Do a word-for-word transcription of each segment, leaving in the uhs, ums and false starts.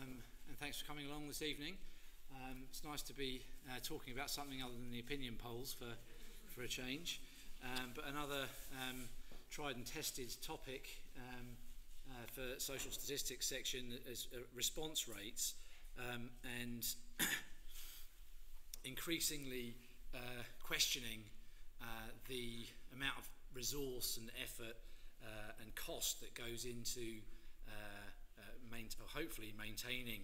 um, and thanks for coming along this evening. Um, it's nice to be uh, talking about something other than the opinion polls for, for a change, um, but another um, tried and tested topic um, uh, for social statistics section is uh, response rates, um, and increasingly uh, questioning uh, the amount of resource and effort uh, and cost that goes into uh, uh, main hopefully maintaining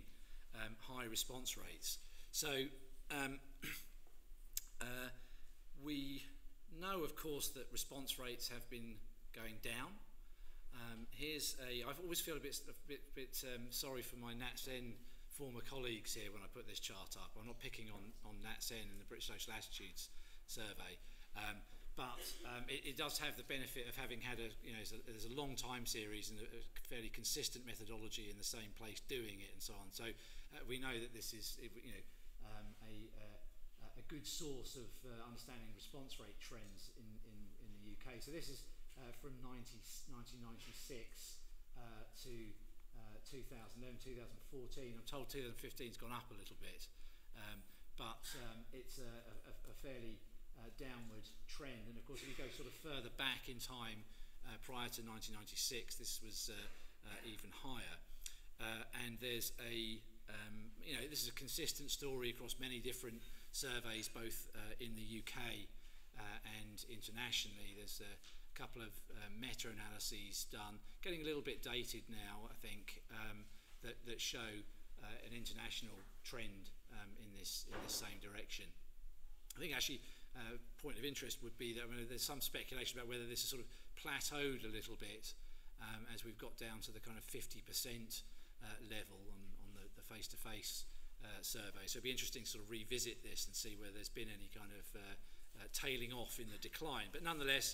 um, high response rates. So um, uh, we know, of course, that response rates have been going down. Um, here's a, I've always felt a bit, a bit, bit um, sorry for my Natsen former colleagues here when I put this chart up. I'm not picking on, on Natsen and the British Social Attitudes Survey. Um, But um, it, it does have the benefit of having had a, you know, there's a, there's a long time series and a, a fairly consistent methodology in the same place doing it and so on. So uh, we know that this is, you know, um, a, uh, a good source of uh, understanding response rate trends in, in, in the U K. So this is uh, from nineteen ninety-six uh, to uh, two thousand eleven, two thousand fourteen. I'm told twenty fifteen's gone up a little bit, um, but um, it's a, a, a fairly Uh, downward trend. And of course, if you go sort of further back in time, uh, prior to nineteen ninety-six, this was uh, uh, even higher. Uh, and there's a, um, you know, this is a consistent story across many different surveys, both uh, in the U K uh, and internationally. There's a couple of uh, meta-analyses done, getting a little bit dated now, I think, um, that, that show uh, an international trend um, in this in this same direction. I think actually, Uh, point of interest would be that, I mean, there's some speculation about whether this has sort of plateaued a little bit um, as we've got down to the kind of fifty percent uh, level on, on the, the face-to-face uh, survey. So it'd be interesting to sort of revisit this and see whether there's been any kind of uh, uh, tailing off in the decline. But nonetheless,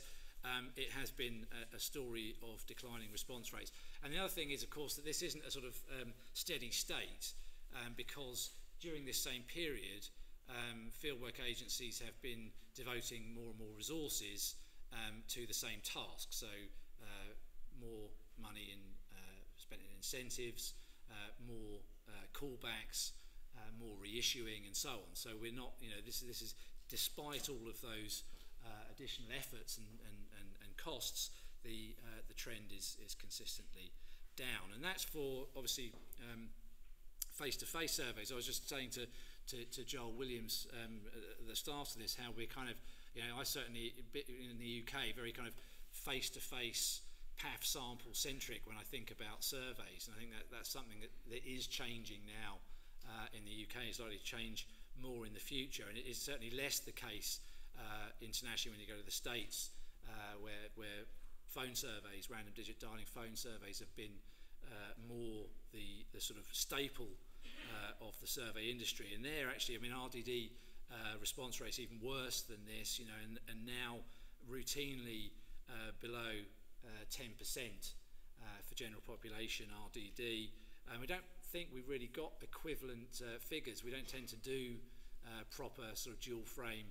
um, it has been a, a story of declining response rates. And the other thing is, of course, that this isn't a sort of um, steady state, um, because during this same period, Um, fieldwork agencies have been devoting more and more resources um, to the same task. So uh, more money in, uh, spent in incentives, uh, more uh, callbacks, uh, more reissuing, and so on. So we're not, you know, this, this is despite all of those uh, additional efforts and, and, and, and costs, the, uh, the trend is, is consistently down. And that's for, obviously, um, face-to-face surveys. I was just saying to To, to Joel Williams um, at the start of this, how we're kind of, you know, I certainly in the U K very kind of face-to-face P A F sample centric when I think about surveys, and I think that that's something that, that is changing now uh, in the U K. It's likely to change more in the future, and it is certainly less the case uh, internationally when you go to the States, uh, where where phone surveys, random digit dialing phone surveys, have been uh, more the the sort of staple Uh, of the survey industry. And there actually, I mean, R D D uh, response rates even worse than this, you know, and, and now routinely uh, below uh, ten percent uh, for general population R D D. And um, we don't think we've really got equivalent uh, figures. We don't tend to do uh, proper sort of dual frame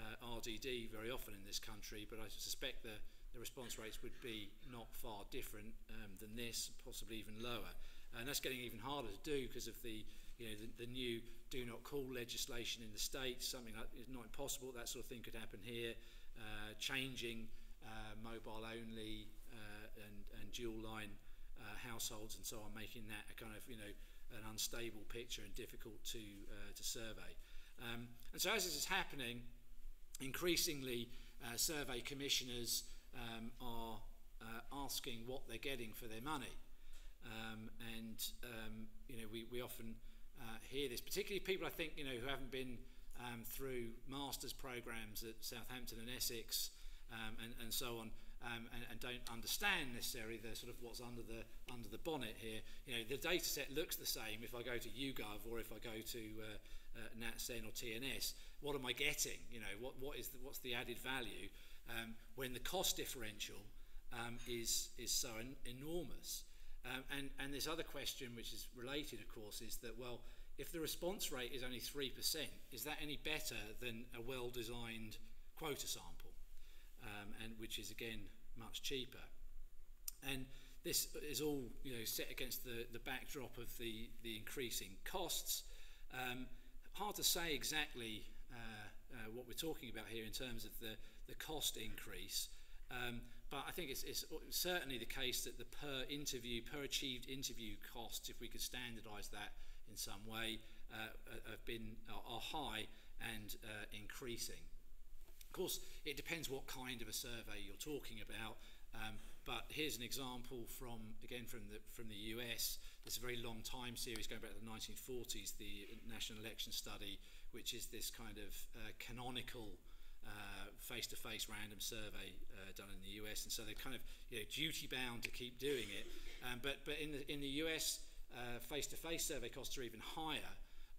uh, R D D very often in this country, but I suspect the, the response rates would be not far different um, than this, possibly even lower. And that's getting even harder to do because of the, you know, the, the new do not call legislation in the States. Something like it's not impossible that sort of thing could happen here. Uh, changing uh, mobile only uh, and and dual line uh, households and so on, making that a kind of, you know, an unstable picture and difficult to uh, to survey. Um, and so as this is happening, increasingly uh, survey commissioners um, are uh, asking what they're getting for their money. Um, and um, you know, we, we often uh, hear this, particularly people I think, you know, who haven't been um, through master's programs at Southampton and Essex um, and, and so on, um, and, and don't understand necessarily the sort of what's under the under the bonnet here. You know, the data set looks the same if I go to YouGov or if I go to uh, uh, Natsen or T N S. What am I getting? You know, what what is the, what's the added value um, when the cost differential um, is is so en enormous? Um, and, and this other question, which is related, of course, is that, well, if the response rate is only three percent, is that any better than a well-designed quota sample, um, and which is, again, much cheaper? And This is all, you know, set against the, the backdrop of the, the increasing costs. Um, hard to say exactly uh, uh, what we're talking about here in terms of the, the cost increase, um, but I think it's, it's certainly the case that the per interview, per achieved interview costs, if we could standardise that in some way, uh, have been, are high and uh, increasing. Of course, it depends what kind of a survey you're talking about. Um, but here's an example from, again, from the, from the U S. This is a very long time series going back to the nineteen forties, the National Election Study, which is this kind of uh, canonical face-to-face uh, -face random survey uh, done in the U S. And so they're kind of, you know, duty-bound to keep doing it. Um, but but in, the, in the U S, face-to-face uh, -face survey costs are even higher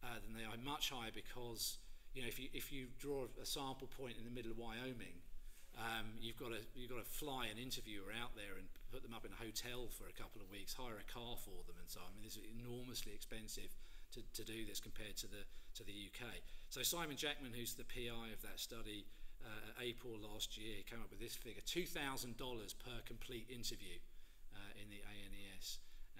uh, than they are, much higher, because, you know, if you, if you draw a sample point in the middle of Wyoming, Um, you've got to you've got to fly an interviewer out there and put them up in a hotel for a couple of weeks, hire a car for them, and so on. I mean, this is enormously expensive to, to do this compared to the to the U K. So Simon Jackman, who's the P I of that study, uh, at APOR last year, he came up with this figure: two thousand dollars per complete interview uh, in the A N E S.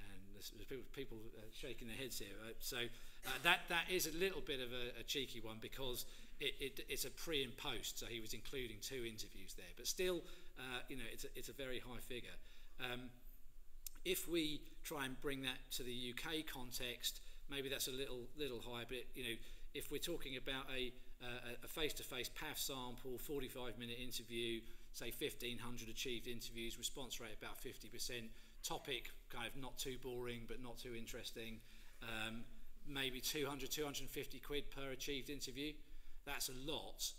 And there's people, people uh, shaking their heads here. Right? So uh, that that is a little bit of a, a cheeky one, because it, it, it's a pre and post. So he was including two interviews there, but still, uh, you know, it's a, it's a very high figure. Um, if we try and bring that to the U K context, maybe that's a little little high. But it, you know, if we're talking about a uh, a face-to-face P A F sample, forty-five minute interview, say fifteen hundred achieved interviews, response rate about fifty percent. Topic kind of not too boring but not too interesting, um, maybe two hundred, two hundred fifty quid per achieved interview. That's a lot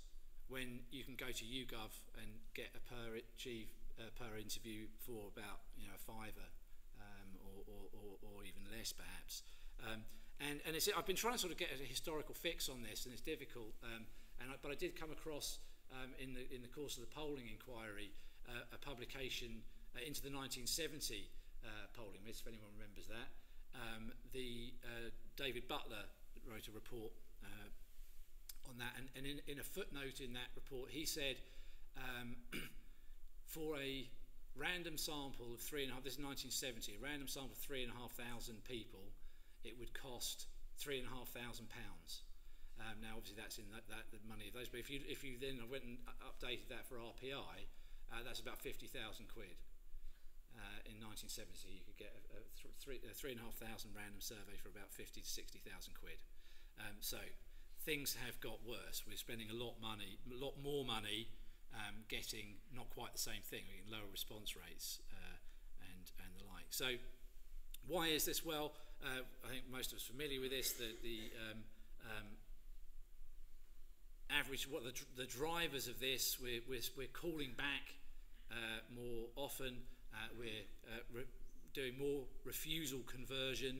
when you can go to YouGov and get a per achieve uh, per interview for about, you know, a fiver, um, or, or, or, or even less perhaps. Um, and and it's, I've been trying to sort of get a historical fix on this, and it's difficult. Um, and I, but I did come across um, in the in the course of the polling inquiry uh, a publication. Uh, into the nineteen seventy uh, polling list, if anyone remembers that. Um, the uh, David Butler wrote a report uh, on that, and, and in, in a footnote in that report, he said, um, for a random sample of three and a half, this is nineteen seventy, a random sample of three and a half thousand people, it would cost three and a half thousand pounds. Um, now, obviously, that's in that, that the money of those. But if you if you then went and updated that for R P I, uh, that's about fifty thousand quid. Uh, in nineteen seventy, you could get a, a three, a three and a half thousand random survey for about fifty to sixty thousand quid. Um, so things have got worse. We're spending a lot money, a lot more money, um, getting not quite the same thing. We're getting lower response rates uh, and and the like. So why is this? Well, uh, I think most of us are familiar with this. The the um, um, average, what the the drivers of this? We're we're, we're calling back uh, more often. Uh, we're uh, re doing more refusal conversion,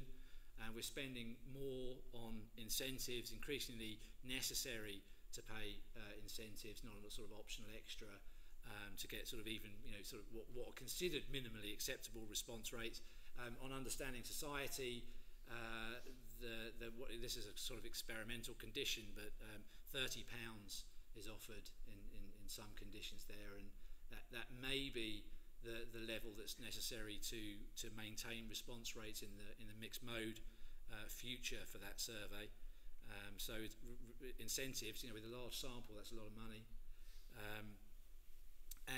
and uh, we're spending more on incentives, increasingly necessary to pay uh, incentives, not a sort of optional extra, um, to get sort of even, you know, sort of what, what are considered minimally acceptable response rates. Um, on Understanding Society, uh, the, the, what, this is a sort of experimental condition, but um, thirty pounds is offered in, in, in some conditions there, and that, that may be The, the level that's necessary to to maintain response rates in the in the mixed mode uh, future for that survey. Um, so it's incentives, you know, with a large sample, that's a lot of money. Um,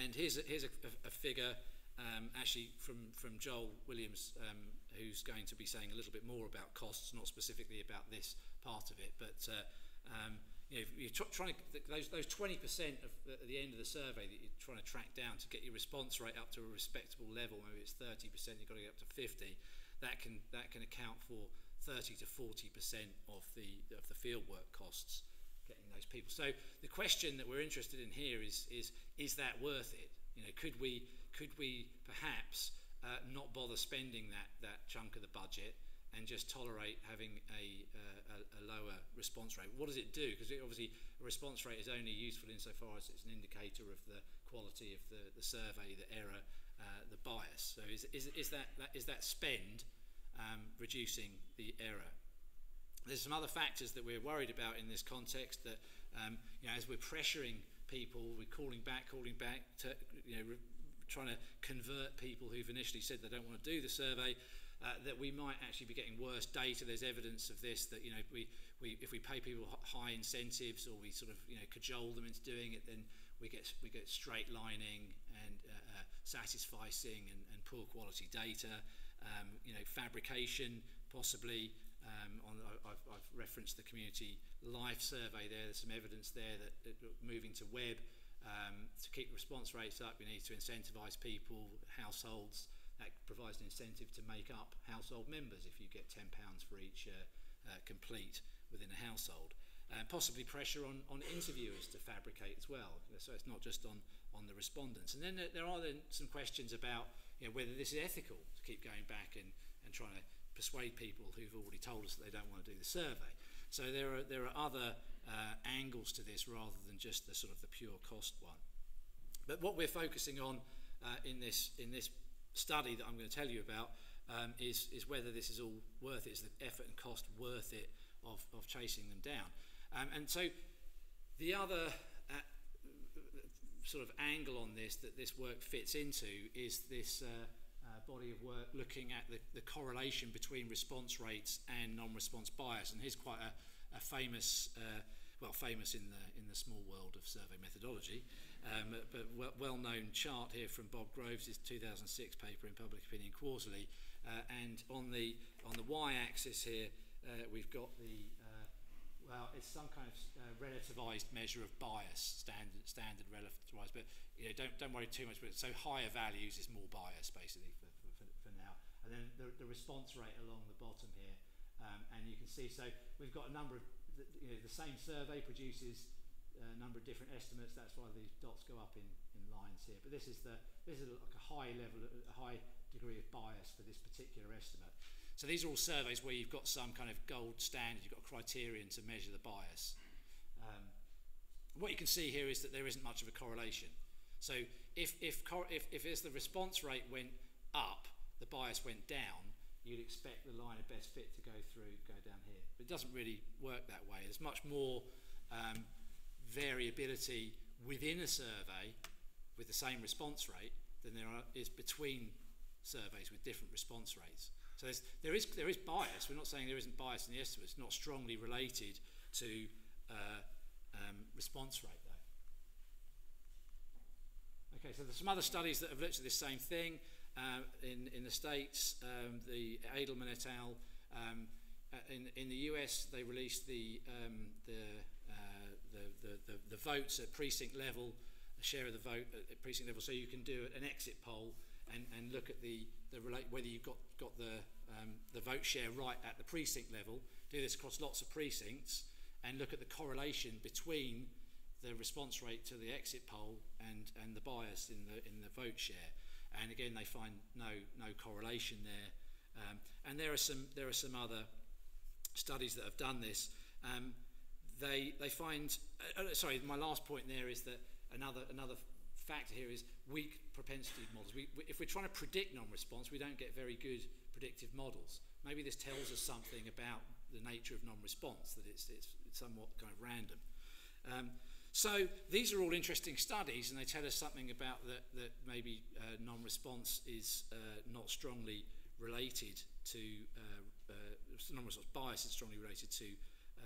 and here's a, here's a, a, a figure um, actually from from Joel Williams, um, who's going to be saying a little bit more about costs, not specifically about this part of it, but. Uh, um, You know, if you're tr trying to, those those twenty percent of the, at the end of the survey that you're trying to track down to get your response rate up to a respectable level, maybe it's thirty percent. You've got to get up to fifty. That can that can account for thirty to forty percent of the of the fieldwork costs getting those people. So the question that we're interested in here is is is that worth it? You know, could we could we perhaps uh, not bother spending that that chunk of the budget and just tolerate having a, uh, a, a lower response rate? What does it do? Because obviously a response rate is only useful insofar as it's an indicator of the quality of the, the survey, the error, uh, the bias. So is, is, is, that, that, is that spend um, reducing the error? There's some other factors that we're worried about in this context, that um, you know, as we're pressuring people, we're calling back, calling back, to, you know, trying to convert people who've initially said they don't want to do the survey, uh, that we might actually be getting worse data. There's evidence of this, that, you know, we, we if we pay people high incentives, or we sort of, you know, cajole them into doing it, then we get we get straight lining and uh, uh, satisficing and, and poor quality data. Um, you know, fabrication possibly. Um, on, I've, I've referenced the Community Life Survey there. There's some evidence there that, that moving to web, um, to keep response rates up, we need to incentivise people, households. That provides an incentive to make up household members if you get ten pounds for each uh, uh, complete within a household. Uh, possibly pressure on, on interviewers to fabricate as well, so it's not just on, on the respondents. And then there, there are then some questions about, you know, whether this is ethical, to keep going back and, and trying to persuade people who've already told us that they don't want to do the survey. So there are, there are other uh, angles to this rather than just the sort of the pure cost one. But what we're focusing on uh, in this in this study that I'm going to tell you about um, is, is whether this is all worth it, is the effort and cost worth it of, of chasing them down. Um, and so the other uh, sort of angle on this that this work fits into is this uh, uh, body of work looking at the, the correlation between response rates and non-response bias. And here's quite a, a famous, uh, well, famous in the in the small world of survey methodology, um, but well-known chart here from Bob Groves' two thousand six paper in Public Opinion Quarterly. Uh, and on the on the y-axis here, uh, we've got the uh, well, it's some kind of uh, relativised measure of bias, standard, standard relativised. But you know, don't don't worry too much about it. So higher values is more bias, basically, for for, for now. And then the, the response rate along the bottom here, um, and you can see. So we've got a number of you know the same survey produces a number of different estimates. That's why these dots go up in in lines here. But this is the this is like a high level, a high degree of bias for this particular estimate. So these are all surveys where you've got some kind of gold standard, you've got a criterion to measure the bias. Um, what you can see here is that there isn't much of a correlation. So if, if, if, if as the response rate went up, the bias went down, you'd expect the line of best fit to go through, go down here. But it doesn't really work that way. There's much more um, variability within a survey with the same response rate than there are, is between surveys with different response rates. So there is there is bias. We're not saying there isn't bias in the estimates. It's not strongly related to uh, um, response rate, though. Okay, so there's some other studies that have looked at this same thing uh, in in the States. Um, the Edelman et al. Um, in in the U S, they released the um, the, uh, the, the the the votes at precinct level, the share of the vote at precinct level. So you can do an exit poll. And, and look at the, the relate, whether you've got, got the, um, the vote share right at the precinct level, do this across lots of precincts, and look at the correlation between the response rate to the exit poll and, and the bias in the, in the vote share. And again, they find no, no correlation there. Um, and there are, some, there are some other studies that have done this. Um, they, they find, uh, sorry, my last point there is that another, another factor here is weak propensity models. We, we, if we're trying to predict non-response, we don't get very good predictive models. Maybe this tells us something about the nature of non-response, that it's, it's, it's somewhat kind of random. Um, so these are all interesting studies, and they tell us something about that, that maybe uh, non-response is uh, not strongly related to, uh, uh, non-response bias is strongly related to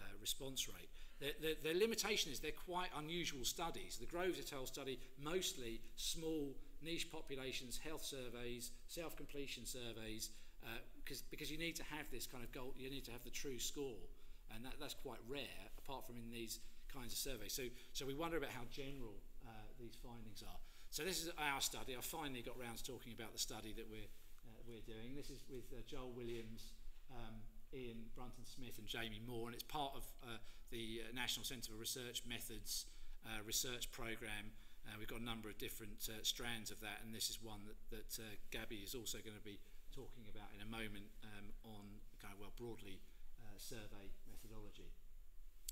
Uh, response rate. Their, their, their limitation is they're quite unusual studies. The Groves et al. Study, mostly small niche populations, health surveys, self-completion surveys, uh, because because you need to have this kind of goal, you need to have the true score, and that, that's quite rare, apart from in these kinds of surveys. So, so we wonder about how general uh, these findings are. So this is our study. I finally got round to talking about the study that we're, uh, we're doing. This is with uh, Joel Williams, um, Ian Brunton-Smith and Jamie Moore, and it's part of uh, the National Centre for Research Methods uh, research programme. Uh, we've got a number of different uh, strands of that, and this is one that, that uh, Gabby is also going to be talking about in a moment um, on kind of, well, broadly uh, survey methodology.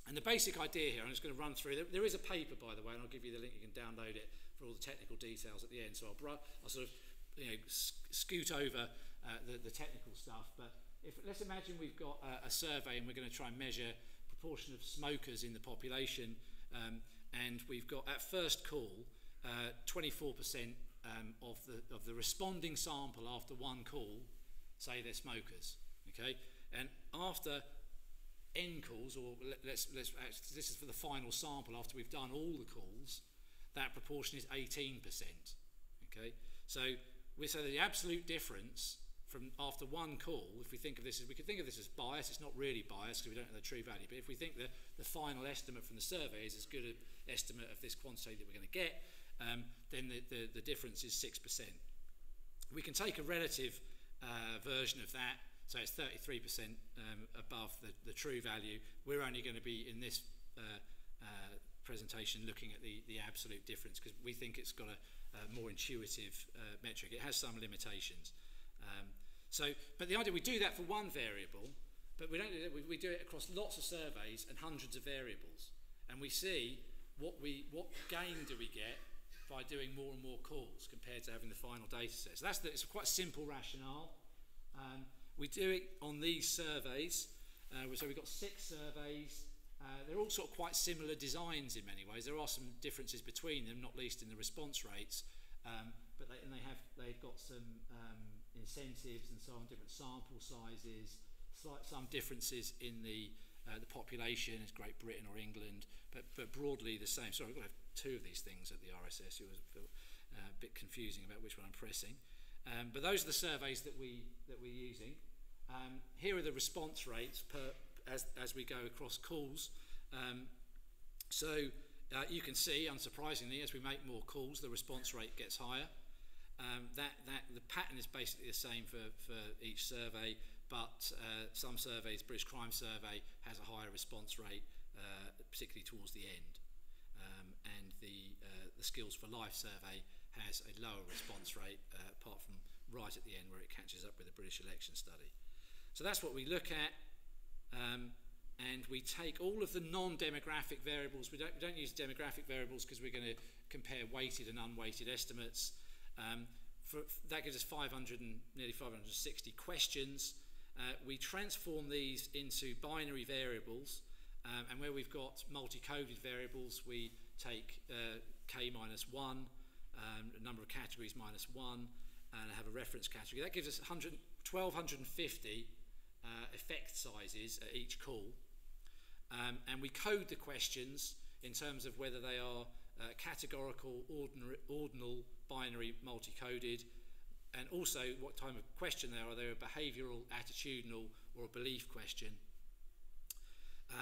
And the basic idea here, I'm just going to run through, there, there is a paper, by the way, and I'll give you the link, you can download it for all the technical details at the end, so I'll, I'll sort of you know, sc scoot over uh, the, the technical stuff, but If, let's imagine we've got a, a survey and we're going to try and measure proportion of smokers in the population, um, and we've got at first call twenty-four percent uh, uh, um, of, the, of the responding sample after one call say they're smokers, okay? And after N calls, or let's, let's, this is for the final sample after we've done all the calls, that proportion is eighteen percent, okay? So we say that the absolute difference from after one call, if we think of this as, we could think of this as bias, it's not really bias because we don't know the true value, but if we think that the final estimate from the survey is as good an estimate of this quantity that we're going to get, um, then the, the, the difference is six percent. We can take a relative uh, version of that, so it's thirty-three percent um, above the, the true value. We're only going to be in this uh, uh, presentation looking at the, the absolute difference because we think it's got a, a more intuitive uh, metric. It has some limitations. Um, so, but the idea, we do that for one variable, but we don't do that, we, we do it across lots of surveys and hundreds of variables, and we see what we what gain do we get by doing more and more calls compared to having the final data set. So that's the, it's quite a simple rationale. Um, we do it on these surveys, uh, so we've got six surveys. Uh, they're all sort of quite similar designs in many ways. There are some differences between them, not least in the response rates, um, but they, and they have they've got some. Um, incentives and so on, different sample sizes, slight, some differences in the uh, the population, is Great Britain or England, but, but broadly the same. Sorry, I've got to have two of these things at the R S S. It was uh, a bit confusing about which one I'm pressing. Um, but those are the surveys that we that we're using. Um, here are the response rates per as as we go across calls. Um, so uh, you can see, unsurprisingly, as we make more calls, the response rate gets higher. Um, that, that the pattern is basically the same for, for each survey, but uh, some surveys, British Crime Survey, has a higher response rate, uh, particularly towards the end. Um, and the, uh, the Skills for Life Survey has a lower response rate, uh, apart from right at the end where it catches up with the British Election Study. So that's what we look at. Um, and we take all of the non-demographic variables. We don't, we don't use demographic variables because we're going to compare weighted and unweighted estimates. Um, for, that gives us five hundred and nearly five hundred sixty questions. Uh, we transform these into binary variables, um, and where we've got multi-coded variables, we take uh, k minus one, um, a number of categories minus one, and have a reference category. That gives us twelve fifty uh, effect sizes at each call, um, and we code the questions in terms of whether they are uh, categorical, ordinary, ordinal, binary, multi-coded, and also what type of question they are. Are they a behavioural, attitudinal, or a belief question?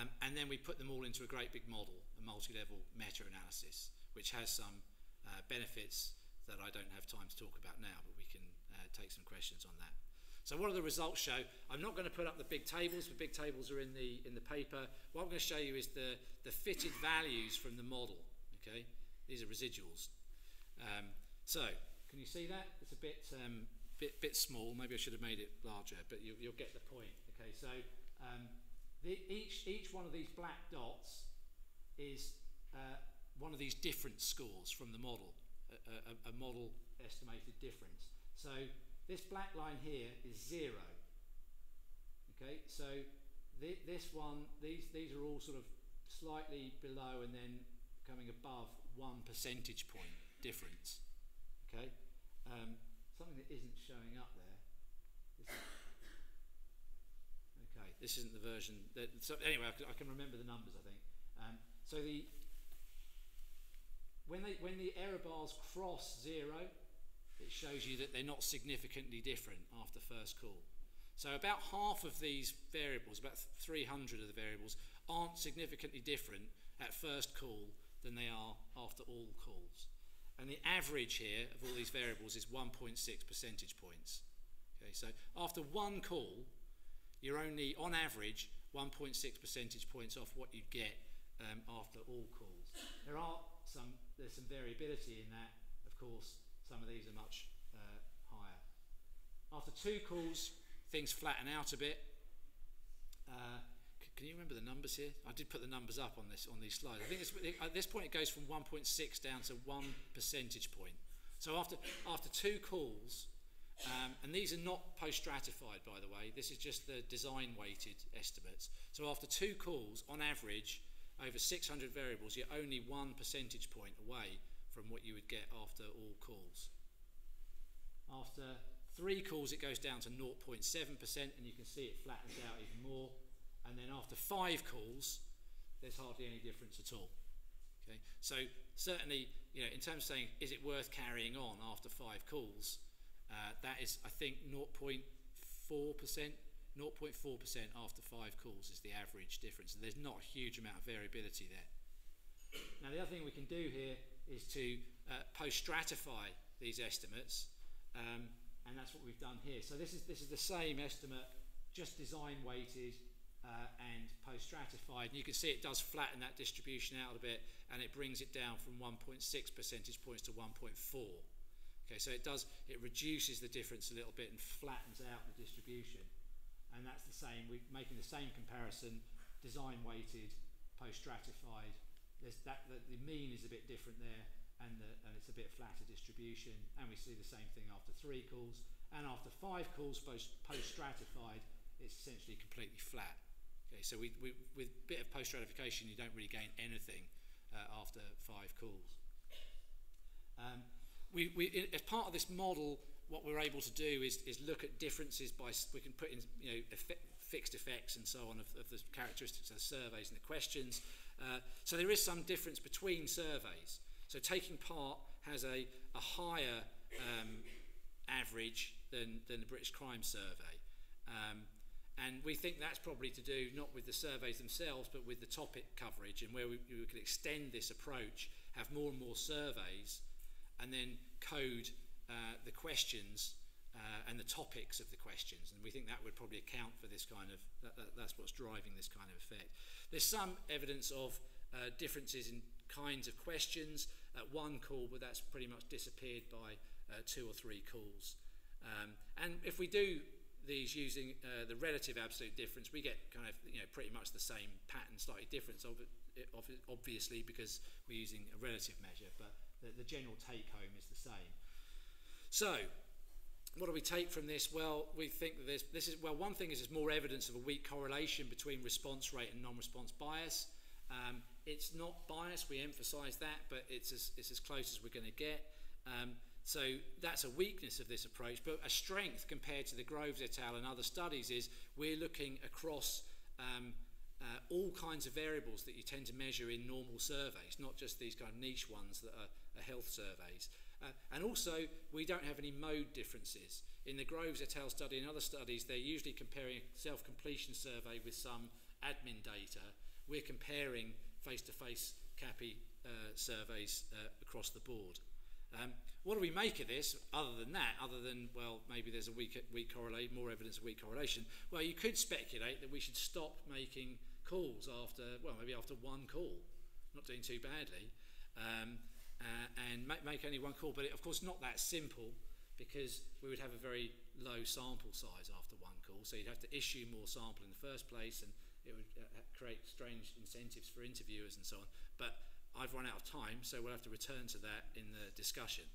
Um, and then we put them all into a great big model, a multi-level meta-analysis, which has some uh, benefits that I don't have time to talk about now, but we can uh, take some questions on that. So what do the results show? I'm not going to put up the big tables. The big tables are in the in the paper. What I'm going to show you is the the fitted values from the model. Okay, these are residuals. Um, So, can you see that? It's a bit, um, bit, bit small. Maybe I should have made it larger, but you, you'll get the point. Okay, so um, the, each each one of these black dots is uh, one of these different scores from the model, a, a, a model estimated difference. So this black line here is zero. Okay, so th this one, these these are all sort of slightly below and then coming above one percentage point difference. Okay, um, something that isn't showing up there. Is okay, this isn't the version. That, so anyway, I, I can remember the numbers. I think. Um, so the when they when the error bars cross zero, it shows you that they're not significantly different after first call. So about half of these variables, about three hundred of the variables, aren't significantly different at first call than they are after all calls. And the average here of all these variables is one point six percentage points. Okay, so after one call, you're only, on average, one point six percentage points off what you get um, after all calls. There are some, there's some variability in that. Of course, some of these are much uh, higher. After two calls, things flatten out a bit. Uh, Can you remember the numbers here? I did put the numbers up on this on these slides. I think it's, at this point it goes from one point six down to one percentage point. So after after two calls, um, and these are not post-stratified, by the way. This is just the design-weighted estimates. So after two calls, on average, over six hundred variables, you're only one percentage point away from what you would get after all calls. After three calls, it goes down to zero point seven percent, and you can see it flattens out even more. And then after five calls, there's hardly any difference at all. Okay? So certainly, you know, in terms of saying, is it worth carrying on after five calls, uh, that is, I think, zero point four percent, zero point four percent after five calls is the average difference. And there's not a huge amount of variability there. Now, the other thing we can do here is to uh, post-stratify these estimates, um, and that's what we've done here. So this is, this is the same estimate, just design-weighted, Uh, and post-stratified, and you can see it does flatten that distribution out a bit, and it brings it down from one point six percentage points to one point four. Okay, so it does, it reduces the difference a little bit and flattens out the distribution, and that's the same. We're making the same comparison, design-weighted, post-stratified. There's that, that the mean is a bit different there, and, the, and it's a bit flatter distribution, and we see the same thing after three calls, and after five calls post-stratified, it's essentially completely flat. Okay, so we, we, with a bit of post-stratification, you don't really gain anything uh, after five calls. Um, we, we, as part of this model, what we're able to do is, is look at differences by, we can put in, you know, effect, fixed effects and so on of, of the characteristics of the surveys and the questions. Uh, so there is some difference between surveys. So taking part has a, a higher um, average than, than the British Crime Survey. Um, And we think that's probably to do not with the surveys themselves, but with the topic coverage, and where we, we could extend this approach, have more and more surveys, and then code uh, the questions uh, and the topics of the questions. And we think that would probably account for this kind of, that, that, that's what's driving this kind of effect. There's some evidence of uh, differences in kinds of questions at one call, but that's pretty much disappeared by uh, two or three calls. Um, and if we do these using uh, the relative absolute difference, we get kind of, you know, pretty much the same pattern, slightly different, obviously, because we're using a relative measure, but the, the general take home is the same. So what do we take from this? Well, we think that this, this is, well, one thing is there's more evidence of a weak correlation between response rate and non-response bias. Um, it's not bias, we emphasize that, but it's as, it's as close as we're going to get. Um, So that's a weakness of this approach, but a strength compared to the Groves et al. And other studies is we're looking across um, uh, all kinds of variables that you tend to measure in normal surveys, not just these kind of niche ones that are, are health surveys. Uh, and also, we don't have any mode differences. In the Groves et al. Study and other studies, they're usually comparing a self-completion survey with some admin data. We're comparing face-to-face CAPI uh, surveys uh, across the board. Um, what do we make of this, other than that, other than, well, maybe there's a weak, weak correlate, more evidence of weak correlation? Well, you could speculate that we should stop making calls after, well, maybe after one call, not doing too badly, um, uh, and make, make only one call. But it, of course, not that simple, because we would have a very low sample size after one call, so you'd have to issue more sample in the first place, and it would uh, create strange incentives for interviewers and so on. But I've run out of time, so we'll have to return to that in the discussion.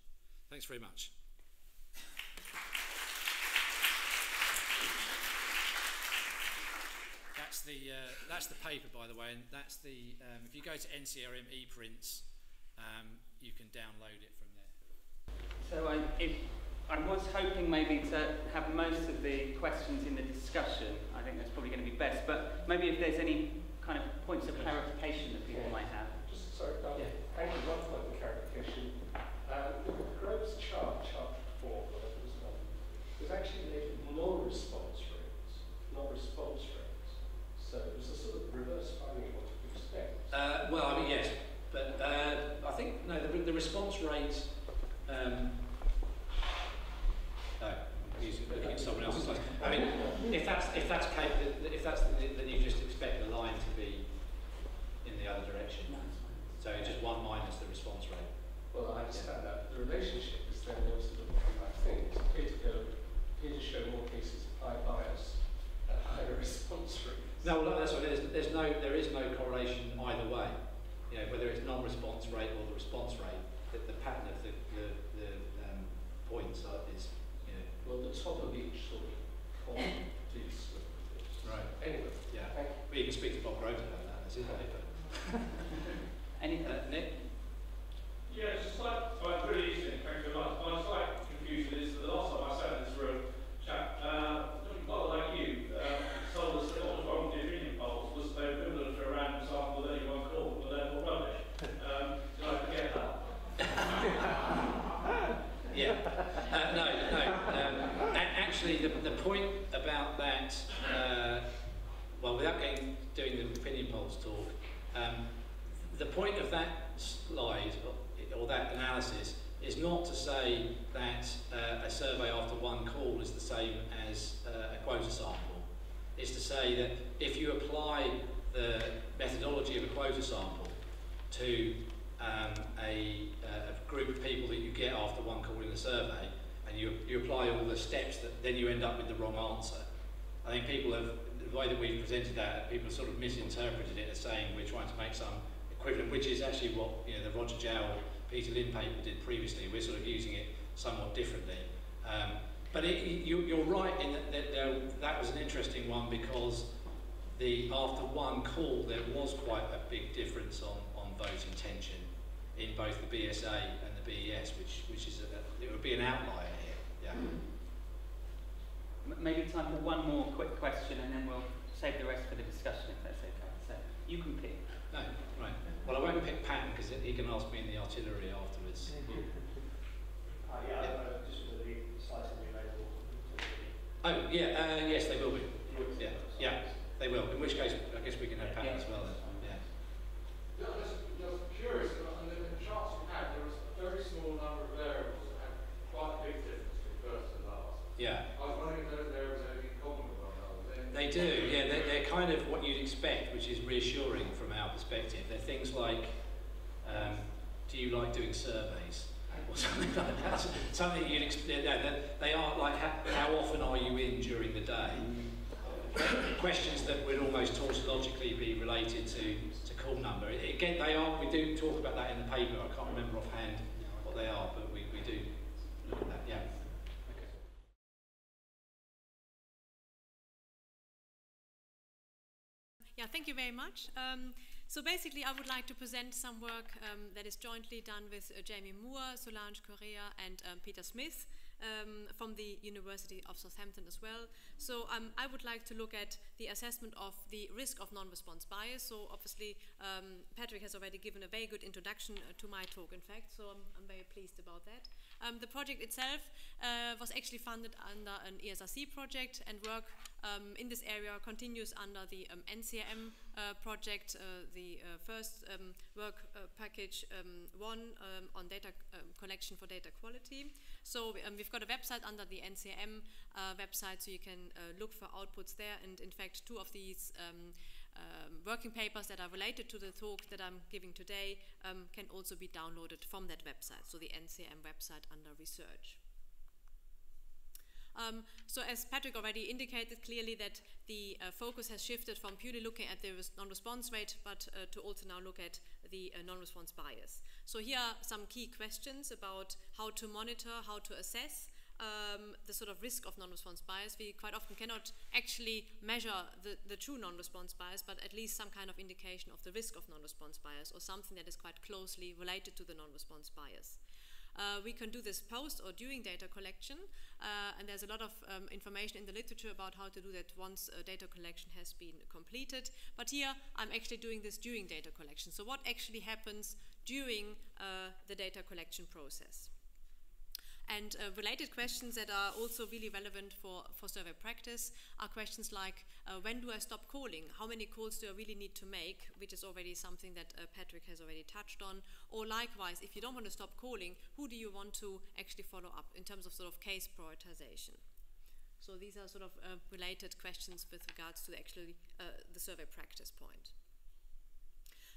Thanks very much. That's the, uh, that's the paper, by the way, and that's the, um, if you go to N C R M ePrints, um, you can download it from there. So I, if, I was hoping maybe to have most of the questions in the discussion. I think that's probably going to be best, but maybe if there's any kind of points of clarification that people might have. Sorry, um, yeah. Thank you. One point of clarification. Uh, the Groves chart, chart four, whatever it was called, was actually making more response rates, not response rates. So it was a sort of reverse finding of what you expect. Uh, well, I mean, yes, but uh, I think, no, the, the response rate, um, no, he's looking at someone else's slides. I mean, if that's, if that's, if that's, then you just expect the line to be in the other direction. So it's just one minus the response rate. Well, I understand yeah. that. The relationship is then also looking at things. Peter, Peter showed more cases of high bias and higher response rate. No, well, that's what it is. There's no, there is no correlation either way. You know, whether it's non-response rate or the response rate, the, the pattern of the, the, the um, points are, is, you know. Well, the top of each sort of column deals with it. Right. Anyway. Yeah. Thank you. Well, you can speak to Bob Groves about that. That's his paper. Any, uh, Nick? Yeah, it's just like, well, pretty easy, thank you very much. My slight confusion is the last the, the point about that, uh, well, without getting, doing the opinion polls talk, um, the point of that slide, or, or that analysis, is not to say that uh, a survey after one call is the same as uh, a quota sample. It's to say that if you apply the methodology of a quota sample to um, a, a group of people that you get after one call in the survey, and you, you apply all the steps, that then you end up with the wrong answer. I think people have, the way that we've presented that, people have sort of misinterpreted it as saying we're trying to make some equivalent, which is actually what, you know, the Roger Jowell, Peter Lynn paper did previously. We're sort of using it somewhat differently. Um, but it, you, you're right in that, that there, that was an interesting one, because the after one call there was quite a big difference on, on vote intention in both the B S A and the B E S, which which is a, it would be an outlier here. Yeah. Maybe time for one more quick question, and then we'll save the rest for the discussion, if that's okay. So you can pick. No, right. Well, I won't pick Patton because he can ask me in the artillery afterwards. uh, yeah, yeah. Uh, just whether the slides will be available. Oh, yeah, uh, yes, they will be. Yeah, yeah, they will. In which case, I guess we can have Patton yeah. as well then. Yeah. Yeah, I'm just, just curious, on the charts we had, there was a very small number of variables that had quite a big difference between first and last. Yeah. I was wondering if those variables had any common with one another. They do, yeah, they're, they're kind of what you'd expect, which is reassuring from our perspective. They're things like, um, do you like doing surveys? Or something like that. Something you'd expect, no, they are like, how, how often are you in during the day? Questions that would almost tautologically be related to, to call number. Again, they are, we do talk about that in the paper. I can't remember offhand what they are, but we, we do look at that, yeah. Yeah, thank you very much. Um, so basically, I would like to present some work um, that is jointly done with uh, Jamie Moore, Solange Correa, and um, Peter Smith um, from the University of Southampton as well. So um, I would like to look at the assessment of the risk of non-response bias. So obviously, um, Patrick has already given a very good introduction uh, to my talk, in fact, so I'm, I'm very pleased about that. Um, the project itself uh, was actually funded under an E S R C project, and work um, in this area continues under the um, N C R M uh, project, uh, the uh, first um, work uh, package um, one um, on data um, collection for data quality. So um, we've got a website under the N C R M uh, website, so you can uh, look for outputs there, and in fact two of these um, Um, working papers that are related to the talk that I'm giving today um, can also be downloaded from that website, so the N C M website under research. Um, so as Patrick already indicated clearly, that the uh, focus has shifted from purely looking at the non-response rate, but uh, to also now look at the uh, non-response bias. So here are some key questions about how to monitor, how to assess Um, the sort of risk of non-response bias. We quite often cannot actually measure the, the true non-response bias, but at least some kind of indication of the risk of non-response bias, or something that is quite closely related to the non-response bias. Uh, we can do this post or during data collection, uh, and there's a lot of um, information in the literature about how to do that once uh, data collection has been completed. But here I'm actually doing this during data collection. So what actually happens during uh, the data collection process? And uh, related questions that are also really relevant for, for survey practice are questions like, uh, when do I stop calling? How many calls do I really need to make? Which is already something that uh, Patrick has already touched on. Or likewise, if you don't want to stop calling, who do you want to actually follow up in terms of sort of case prioritization? So these are sort of uh, related questions with regards to actually uh, the survey practice point.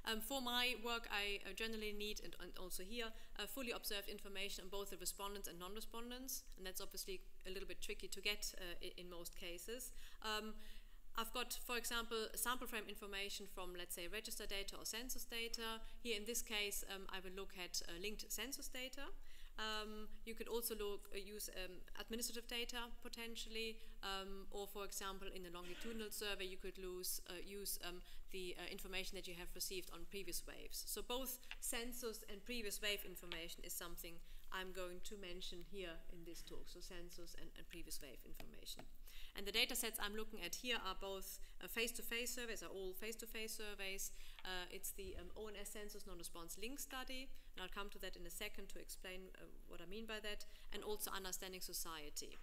Um, for my work, I uh, generally need, and, and also here, uh, fully observed information on both the respondents and non-respondents, and that's obviously a little bit tricky to get uh, in most cases. Um, I've got, for example, sample frame information from, let's say, register data or census data. Here in this case, um, I will look at uh, linked census data. Um, you could also look, uh, use um, administrative data potentially, um, or for example in the longitudinal survey you could lose, uh, use um, the uh, information that you have received on previous waves. So both census and previous wave information is something I'm going to mention here in this talk, so census and, and previous wave information. And the data sets I'm looking at here are both face-to-face uh, -face surveys, are all face-to-face -face surveys. Uh, it's the um, O N S Census Non-Response Link Study, and I'll come to that in a second to explain uh, what I mean by that, and also Understanding Society.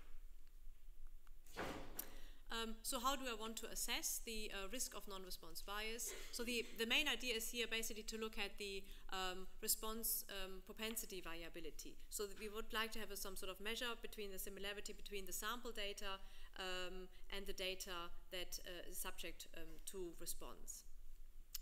Um, so how do I want to assess the uh, risk of non-response bias? So the, the main idea is here basically to look at the um, response um, propensity variability. So that we would like to have a, some sort of measure between the similarity between the sample data um, and the data that uh, is subject um, to response.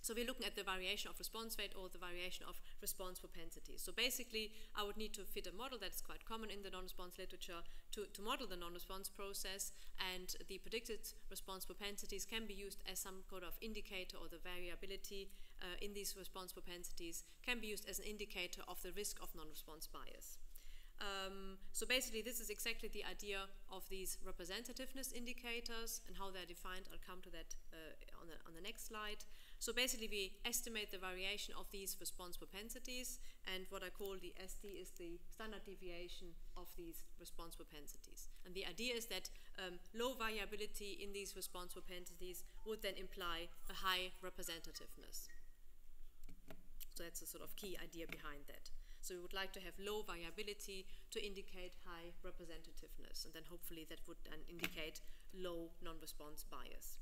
So we're looking at the variation of response rate or the variation of response propensity. So basically, I would need to fit a model that's quite common in the non-response literature to, to model the non-response process, and the predicted response propensities can be used as some kind of indicator, or the variability uh, in these response propensities can be used as an indicator of the risk of non-response bias. Um, so basically, this is exactly the idea of these representativeness indicators and how they're defined. I'll come to that uh, on, the, on the next slide. So basically, we estimate the variation of these response propensities, and what I call the S D is the standard deviation of these response propensities. And the idea is that um, low variability in these response propensities would then imply a high representativeness. So that's the sort of key idea behind that. So we would like to have low variability to indicate high representativeness, and then hopefully that would then indicate low non-response bias.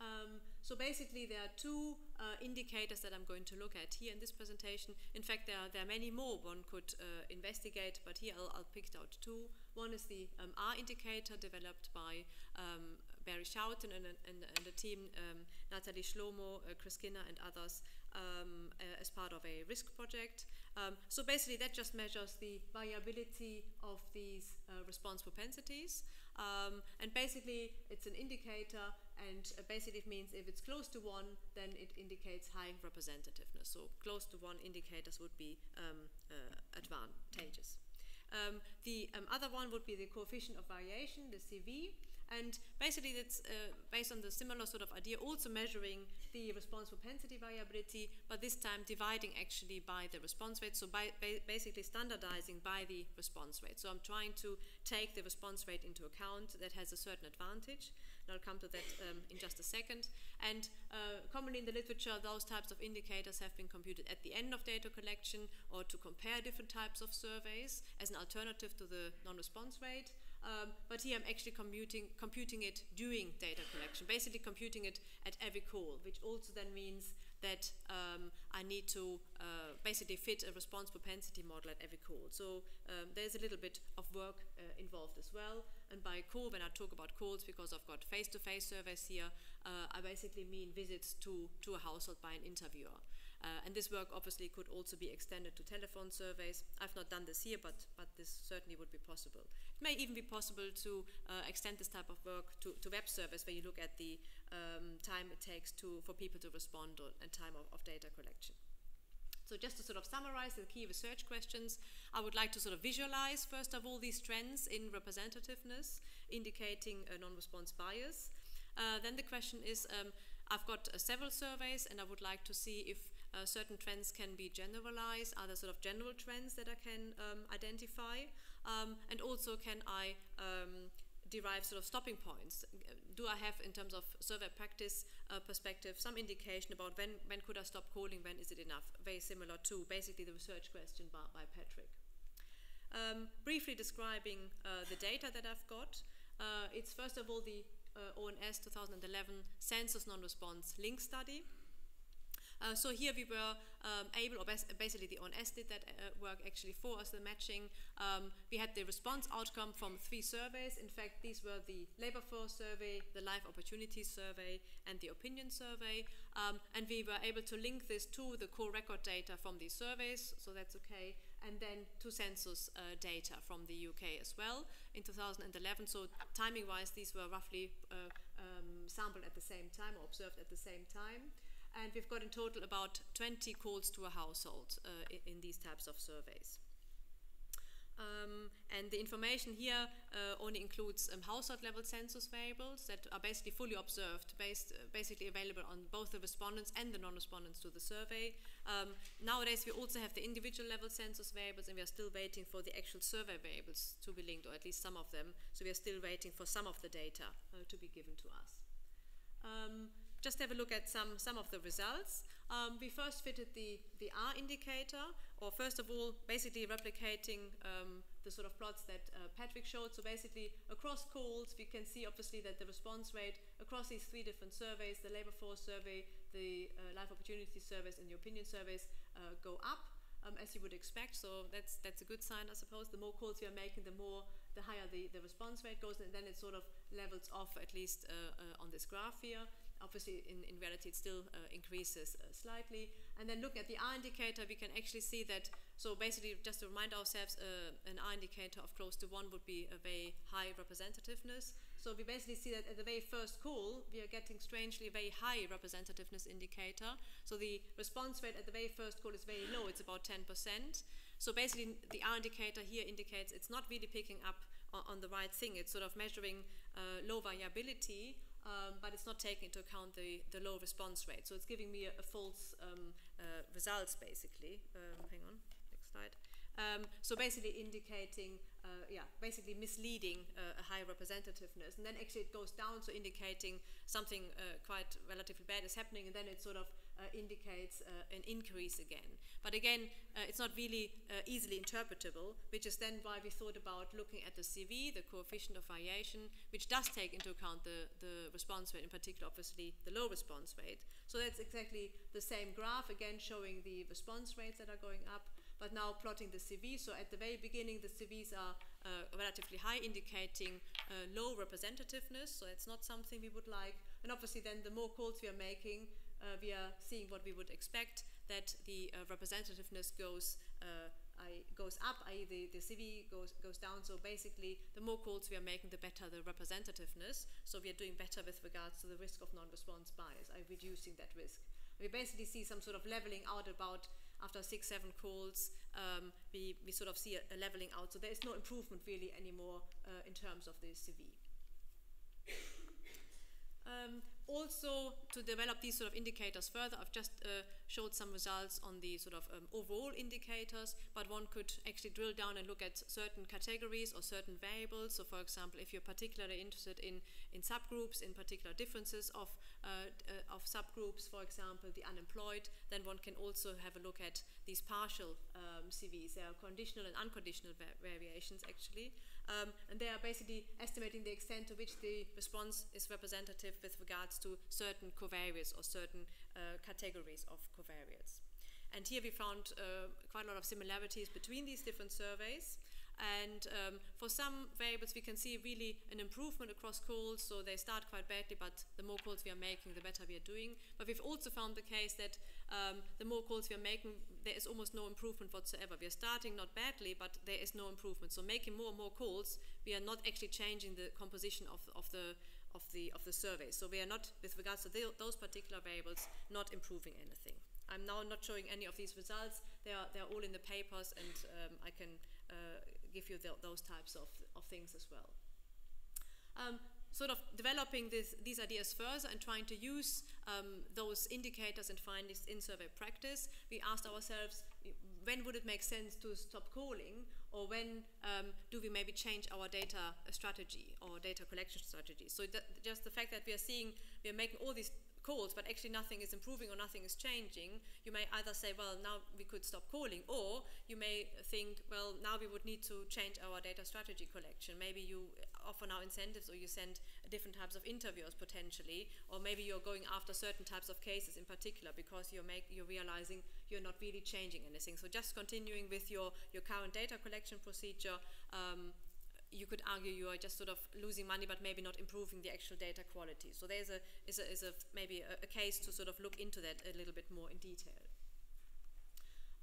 Um, so basically there are two uh, indicators that I'm going to look at here in this presentation. In fact, there are, there are many more one could uh, investigate, but here I'll, I'll pick out two. One is the um, R indicator developed by um, Barry Schouten and, and, and the team, um, Natalie Schlomo, uh, Chris Skinner and others, um, uh, as part of a risk project. Um, so basically that just measures the variability of these uh, response propensities, um, and basically it's an indicator, and uh, basically it means if it's close to one, then it indicates high representativeness. So close to one indicators would be um, uh, advantageous. Um, the um, other one would be the coefficient of variation, the C V, and basically it's uh, based on the similar sort of idea, also measuring the response propensity variability, but this time dividing actually by the response rate, so by ba basically standardizing by the response rate. So I'm trying to take the response rate into account. That has a certain advantage, and I'll come to that um, in just a second. And uh, commonly in the literature, those types of indicators have been computed at the end of data collection, or to compare different types of surveys as an alternative to the non-response rate, um, but here I'm actually computing, computing it during data collection, basically computing it at every call, which also then means that um, I need to uh, basically fit a response propensity model at every call. So um, there's a little bit of work uh, involved as well, and by call, when I talk about calls, because I've got face-to-face surveys here, uh, I basically mean visits to, to a household by an interviewer. Uh, and this work obviously could also be extended to telephone surveys. I've not done this here, but, but this certainly would be possible. It may even be possible to uh, extend this type of work to, to web surveys, where you look at the um, time it takes to, for people to respond, or, and time of, of data collection. So just to sort of summarize the key research questions, I would like to sort of visualize, first of all, these trends in representativeness, indicating a non-response bias. Uh, then the question is, um, I've got uh, several surveys, and I would like to see if uh, certain trends can be generalized. Are there sort of general trends that I can um, identify? Um, and also, can I um, derive sort of stopping points? Do I have, in terms of survey practice uh, perspective, some indication about when, when could I stop calling, when is it enough? Very similar to basically the research question by, by Patrick. Um, briefly describing uh, the data that I've got. Uh, it's first of all the Uh, O N S twenty eleven Census Non-Response Link Study. Uh, so here we were um, able, or bas basically the O N S did that uh, work actually for us, the matching. Um, we had the response outcome from three surveys. In fact, these were the Labour Force Survey, the Life Opportunities Survey, and the Opinion Survey. Um, and we were able to link this to the core record data from these surveys, so that's okay. And then to census uh, data from the U K as well in two thousand eleven. So timing-wise, these were roughly uh, um, sampled at the same time, or observed at the same time. And we've got in total about twenty calls to a household uh, in, in these types of surveys. Um, and the information here uh, only includes um, household-level census variables that are basically fully observed, based, uh, basically available on both the respondents and the non-respondents to the survey. Um, nowadays, we also have the individual-level census variables, and we are still waiting for the actual survey variables to be linked, or at least some of them. So we are still waiting for some of the data uh, to be given to us. Um, just have a look at some, some of the results. Um, we first fitted the, the R indicator, or first of all, basically replicating um, the sort of plots that uh, Patrick showed. So basically, across calls, we can see obviously that the response rate across these three different surveys, the Labour Force Survey, the uh, Life Opportunities Surveys, and the Opinion Surveys, uh, go up, um, as you would expect. So that's, that's a good sign, I suppose. The more calls we are making, the more, the higher the, the response rate goes, and then it sort of levels off, at least uh, uh, on this graph here. Obviously, in, in reality, it still uh, increases uh, slightly. And then looking at the R indicator, we can actually see that, so basically, just to remind ourselves, uh, an R indicator of close to one would be a very high representativeness. So we basically see that at the very first call, we are getting strangely a very high representativeness indicator. So the response rate at the very first call is very low, it's about ten percent. So basically, the R indicator here indicates it's not really picking up on, on the right thing. It's sort of measuring uh, low variability, Um, but it's not taking into account the, the low response rate. So it's giving me a, a false um, uh, results, basically. Um, hang on, next slide. Um, so basically indicating, uh, yeah, basically misleading uh, a high representativeness. And then actually it goes down, so indicating something uh, quite relatively bad is happening, and then it sort of uh, indicates uh, an increase again. But again, uh, it's not really uh, easily interpretable, which is then why we thought about looking at the C V, the coefficient of variation, which does take into account the, the response rate, in particular, obviously, the low response rate. So that's exactly the same graph, again, showing the response rates that are going up, but now plotting the C V. So at the very beginning, the C Vs are uh, relatively high, indicating uh, low representativeness, so it's not something we would like. And obviously then the more calls we are making, uh, we are seeing what we would expect, that the uh, representativeness goes, uh, I goes up, that is the, the C V goes, goes down. So basically, the more calls we are making, the better the representativeness. So we are doing better with regards to the risk of non-response bias, I'm reducing that risk. We basically see some sort of leveling out about after six, seven calls, um, we, we sort of see a, a leveling out. So there is no improvement really anymore uh, in terms of the C V. um, also, to develop these sort of indicators further, I've just uh, showed some results on the sort of um, overall indicators, but one could actually drill down and look at certain categories or certain variables. So for example, if you're particularly interested in, in subgroups, in particular differences of Uh, uh, of subgroups, for example, the unemployed, then one can also have a look at these partial um, C Vs. There are conditional and unconditional va variations, actually. Um, and they are basically estimating the extent to which the response is representative with regards to certain covariates or certain uh, categories of covariates. And here we found uh, quite a lot of similarities between these different surveys. And um, for some variables, we can see really an improvement across calls. So they start quite badly, but the more calls we are making, the better we are doing. But we've also found the case that um, the more calls we are making, there is almost no improvement whatsoever. We are starting not badly, but there is no improvement. So making more and more calls, we are not actually changing the composition of, of, the, of, the, of the survey. So we are not, with regards to the, those particular variables, not improving anything. I'm now not showing any of these results. They are, they are all in the papers, and um, I can uh, give you the, those types of, of things as well. Um, sort of developing this, these ideas further and trying to use um, those indicators and findings in survey practice, we asked ourselves, when would it make sense to stop calling, or when um, do we maybe change our data strategy or data collection strategy? So th just the fact that we are seeing, we are making all these calls, but actually nothing is improving or nothing is changing, you may either say, well, now we could stop calling, or you may think, well, now we would need to change our data strategy collection. Maybe you offer now incentives, or you send different types of interviewers potentially, or maybe you're going after certain types of cases in particular because you're, make, you're realizing you're not really changing anything. So just continuing with your, your current data collection procedure, um, you could argue you are just sort of losing money, but maybe not improving the actual data quality. So there's a is a, is a maybe a, a case to sort of look into that a little bit more in detail.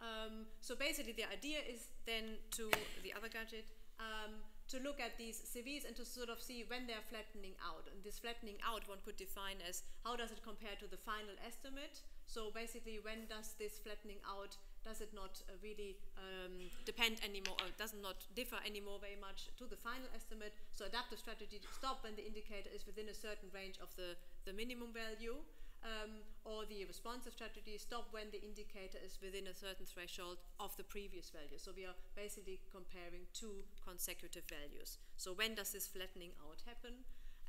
Um, so basically, the idea is then to the other gadget um, to look at these C Vs and to sort of see when they're flattening out. And this flattening out one could define as how does it compare to the final estimate. So basically, when does this flattening out? Does it not uh, really um, depend anymore, or does not differ anymore very much to the final estimate? So adaptive strategy to stop when the indicator is within a certain range of the, the minimum value, um, or the responsive strategy stop when the indicator is within a certain threshold of the previous value. So we are basically comparing two consecutive values. So when does this flattening out happen?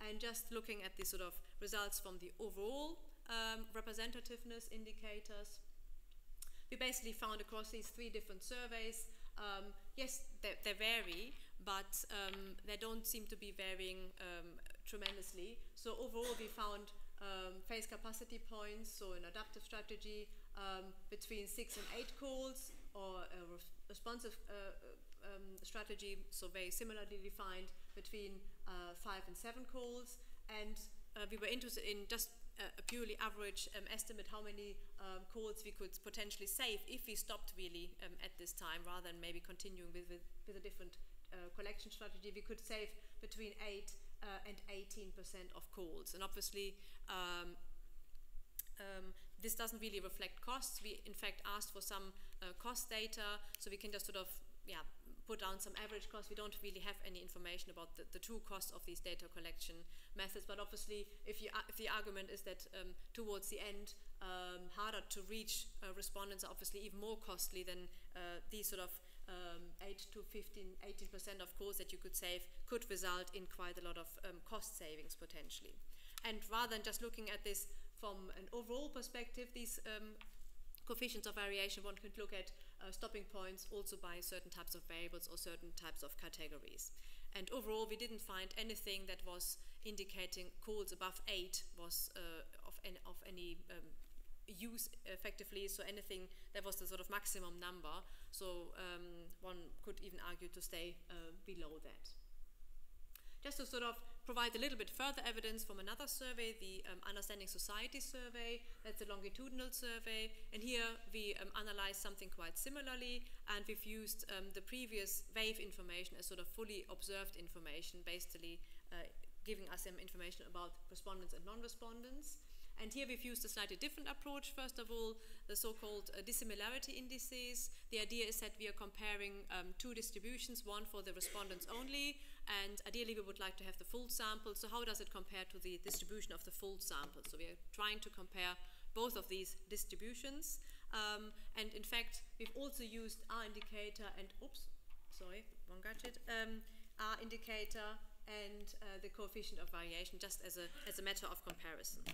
And just looking at the sort of results from the overall um, representativeness indicators. We basically found across these three different surveys, um, yes, they, they vary, but um, they don't seem to be varying um, tremendously. So overall, we found um, phase capacity points, so an adaptive strategy, um, between six and eight calls, or a re responsive uh, um, strategy, so very similarly defined, between uh, five and seven calls. And uh, we were interested in just a purely average um, estimate how many um, calls we could potentially save if we stopped really um, at this time, rather than maybe continuing with, with, with a different uh, collection strategy. We could save between eight uh, and eighteen percent of calls, and obviously um, um, this doesn't really reflect costs. We in fact asked for some uh, cost data, so we can just sort of yeah, put down some average costs. We don't really have any information about the, the true costs of these data collection methods, but obviously if, you, if the argument is that um, towards the end, um, harder to reach uh, respondents are obviously even more costly than uh, these sort of um, eight to fifteen, eighteen percent of course that you could save could result in quite a lot of um, cost savings potentially. And rather than just looking at this from an overall perspective, these um, coefficients of variation, one could look at uh, stopping points also by certain types of variables or certain types of categories. And overall, we didn't find anything that was indicating calls above eight was uh, of, an, of any um, use effectively, so anything that was the sort of maximum number. So um, one could even argue to stay uh, below that. Just to sort of provide a little bit further evidence from another survey, the um, Understanding Society Survey, that's a longitudinal survey, and here we um, analyzed something quite similarly, and we've used um, the previous wave information as sort of fully observed information, basically uh, giving us some information about respondents and non-respondents. And here we've used a slightly different approach. First of all, the so-called uh, dissimilarity indices. The idea is that we are comparing um, two distributions, one for the respondents only, and ideally we would like to have the full sample. So how does it compare to the distribution of the full sample? So we are trying to compare both of these distributions. Um, and in fact, we've also used R indicator and, oops, sorry, wrong gadget, um, R indicator and uh, the coefficient of variation just as a, as a matter of comparison.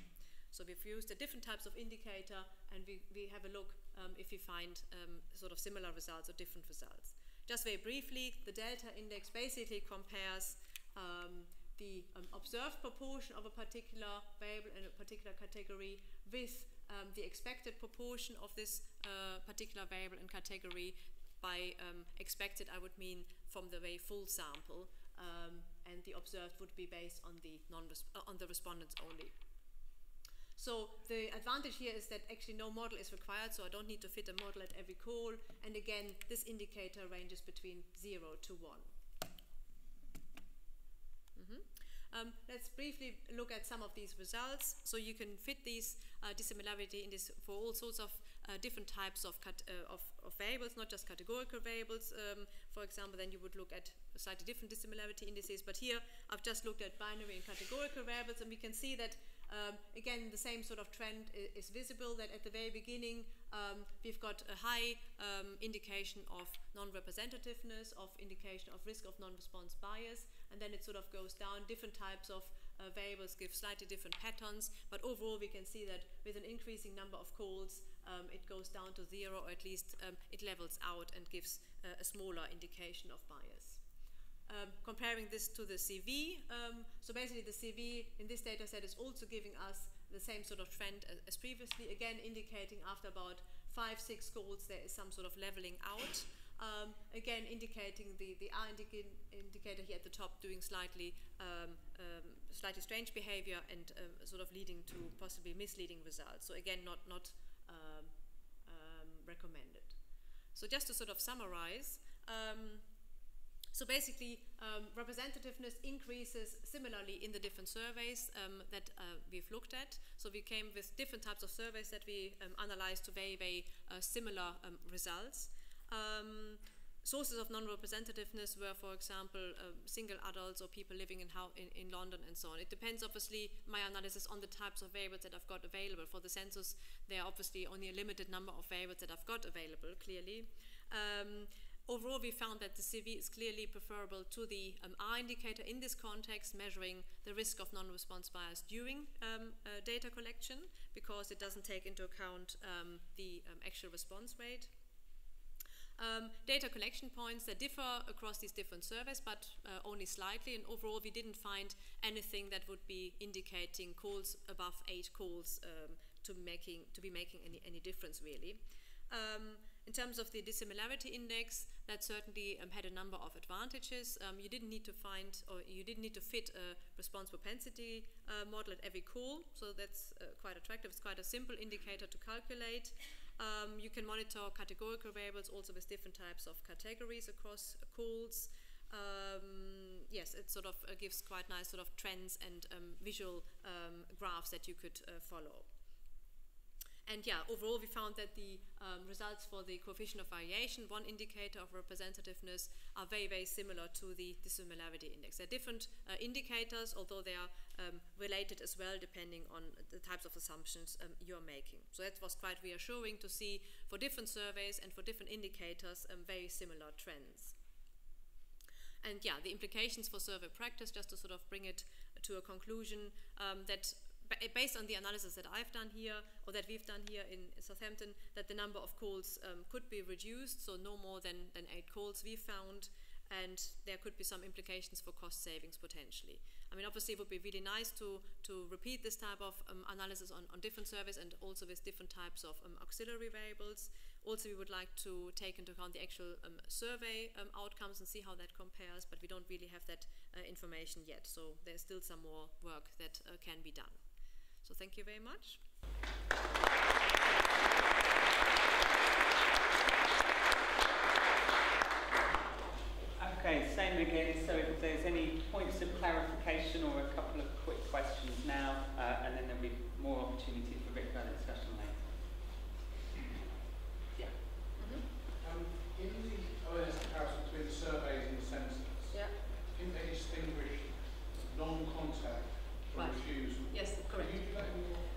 So we've used the different types of indicator, and we, we have a look um, if we find um, sort of similar results or different results. Just very briefly, the delta index basically compares um, the um, observed proportion of a particular variable in a particular category with um, the expected proportion of this uh, particular variable and category. By um, expected, I would mean from the very full sample, um, and the observed would be based on the, non uh, on the respondents only. So the advantage here is that actually no model is required, so I don't need to fit a model at every call. And again, this indicator ranges between zero to one. Mm-hmm. um, let's briefly look at some of these results. So you can fit these uh, dissimilarity indices for all sorts of uh, different types of, cat uh, of, of variables, not just categorical variables. Um, for example, then you would look at slightly different dissimilarity indices. But here, I've just looked at binary and categorical variables, and we can see that Um, again, the same sort of trend is visible, that at the very beginning um, we've got a high um, indication of non-representativeness, of indication of risk of non-response bias, and then it sort of goes down. Different types of uh, variables give slightly different patterns, but overall we can see that with an increasing number of calls, um, it goes down to zero, or at least um, it levels out and gives uh, a smaller indication of bias. Um, comparing this to the C V, um, so basically the C V in this data set is also giving us the same sort of trend as, as previously, again indicating after about five, six calls there is some sort of leveling out, um, again indicating the, the R indica indicator here at the top doing slightly, um, um, slightly strange behavior and um, sort of leading to possibly misleading results, so again not, not um, um, recommended. So just to sort of summarize, um, So basically, um, representativeness increases similarly in the different surveys um, that uh, we've looked at. So we came with different types of surveys that we um, analyzed to very, very uh, similar um, results. Um, sources of non-representativeness were, for example, uh, single adults or people living in, how, in, in London and so on. It depends, obviously, my analysis on the types of variables that I've got available. For the census, there are obviously only a limited number of variables that I've got available, clearly. Um, Overall, we found that the C V is clearly preferable to the um, R indicator in this context, measuring the risk of non-response bias during um, uh, data collection, because it doesn't take into account um, the um, actual response rate. Um, data collection points that differ across these different surveys, but uh, only slightly, and overall we didn't find anything that would be indicating calls above eight calls um, to making to be making any, any difference really. Um, in terms of the dissimilarity index, that certainly um, had a number of advantages. Um, you didn't need to find, or you didn't need to fit a response propensity uh, model at every call, so that's uh, quite attractive. It's quite a simple indicator to calculate. Um, you can monitor categorical variables also with different types of categories across calls. Um, yes, it sort of uh, gives quite nice sort of trends and um, visual um, graphs that you could uh, follow. And yeah, overall we found that the um, results for the coefficient of variation, one indicator of representativeness, are very, very similar to the dissimilarity index. They're different uh, indicators, although they are um, related as well, depending on the types of assumptions um, you're making. So that was quite reassuring to see for different surveys and for different indicators um, very similar trends. And yeah, the implications for survey practice, just to sort of bring it to a conclusion, um, that based on the analysis that I've done here, or that we've done here in Southampton, that the number of calls um, could be reduced, so no more than, than eight calls we found, and there could be some implications for cost savings potentially. I mean, obviously it would be really nice to, to repeat this type of um, analysis on, on different surveys and also with different types of um, auxiliary variables. Also, we would like to take into account the actual um, survey um, outcomes and see how that compares, but we don't really have that uh, information yet, so there's still some more work that uh, can be done. So thank you very much. Okay, same again. So if there's any points of clarification or a couple of quick questions now, uh, and then there'll be more opportunity for Rick Bell discussion later. Yeah. Mm-hmm. um, in the earliest comparison between the surveys and the census, yeah. Didn't they distinguish non-contact? Right. Yes, correct.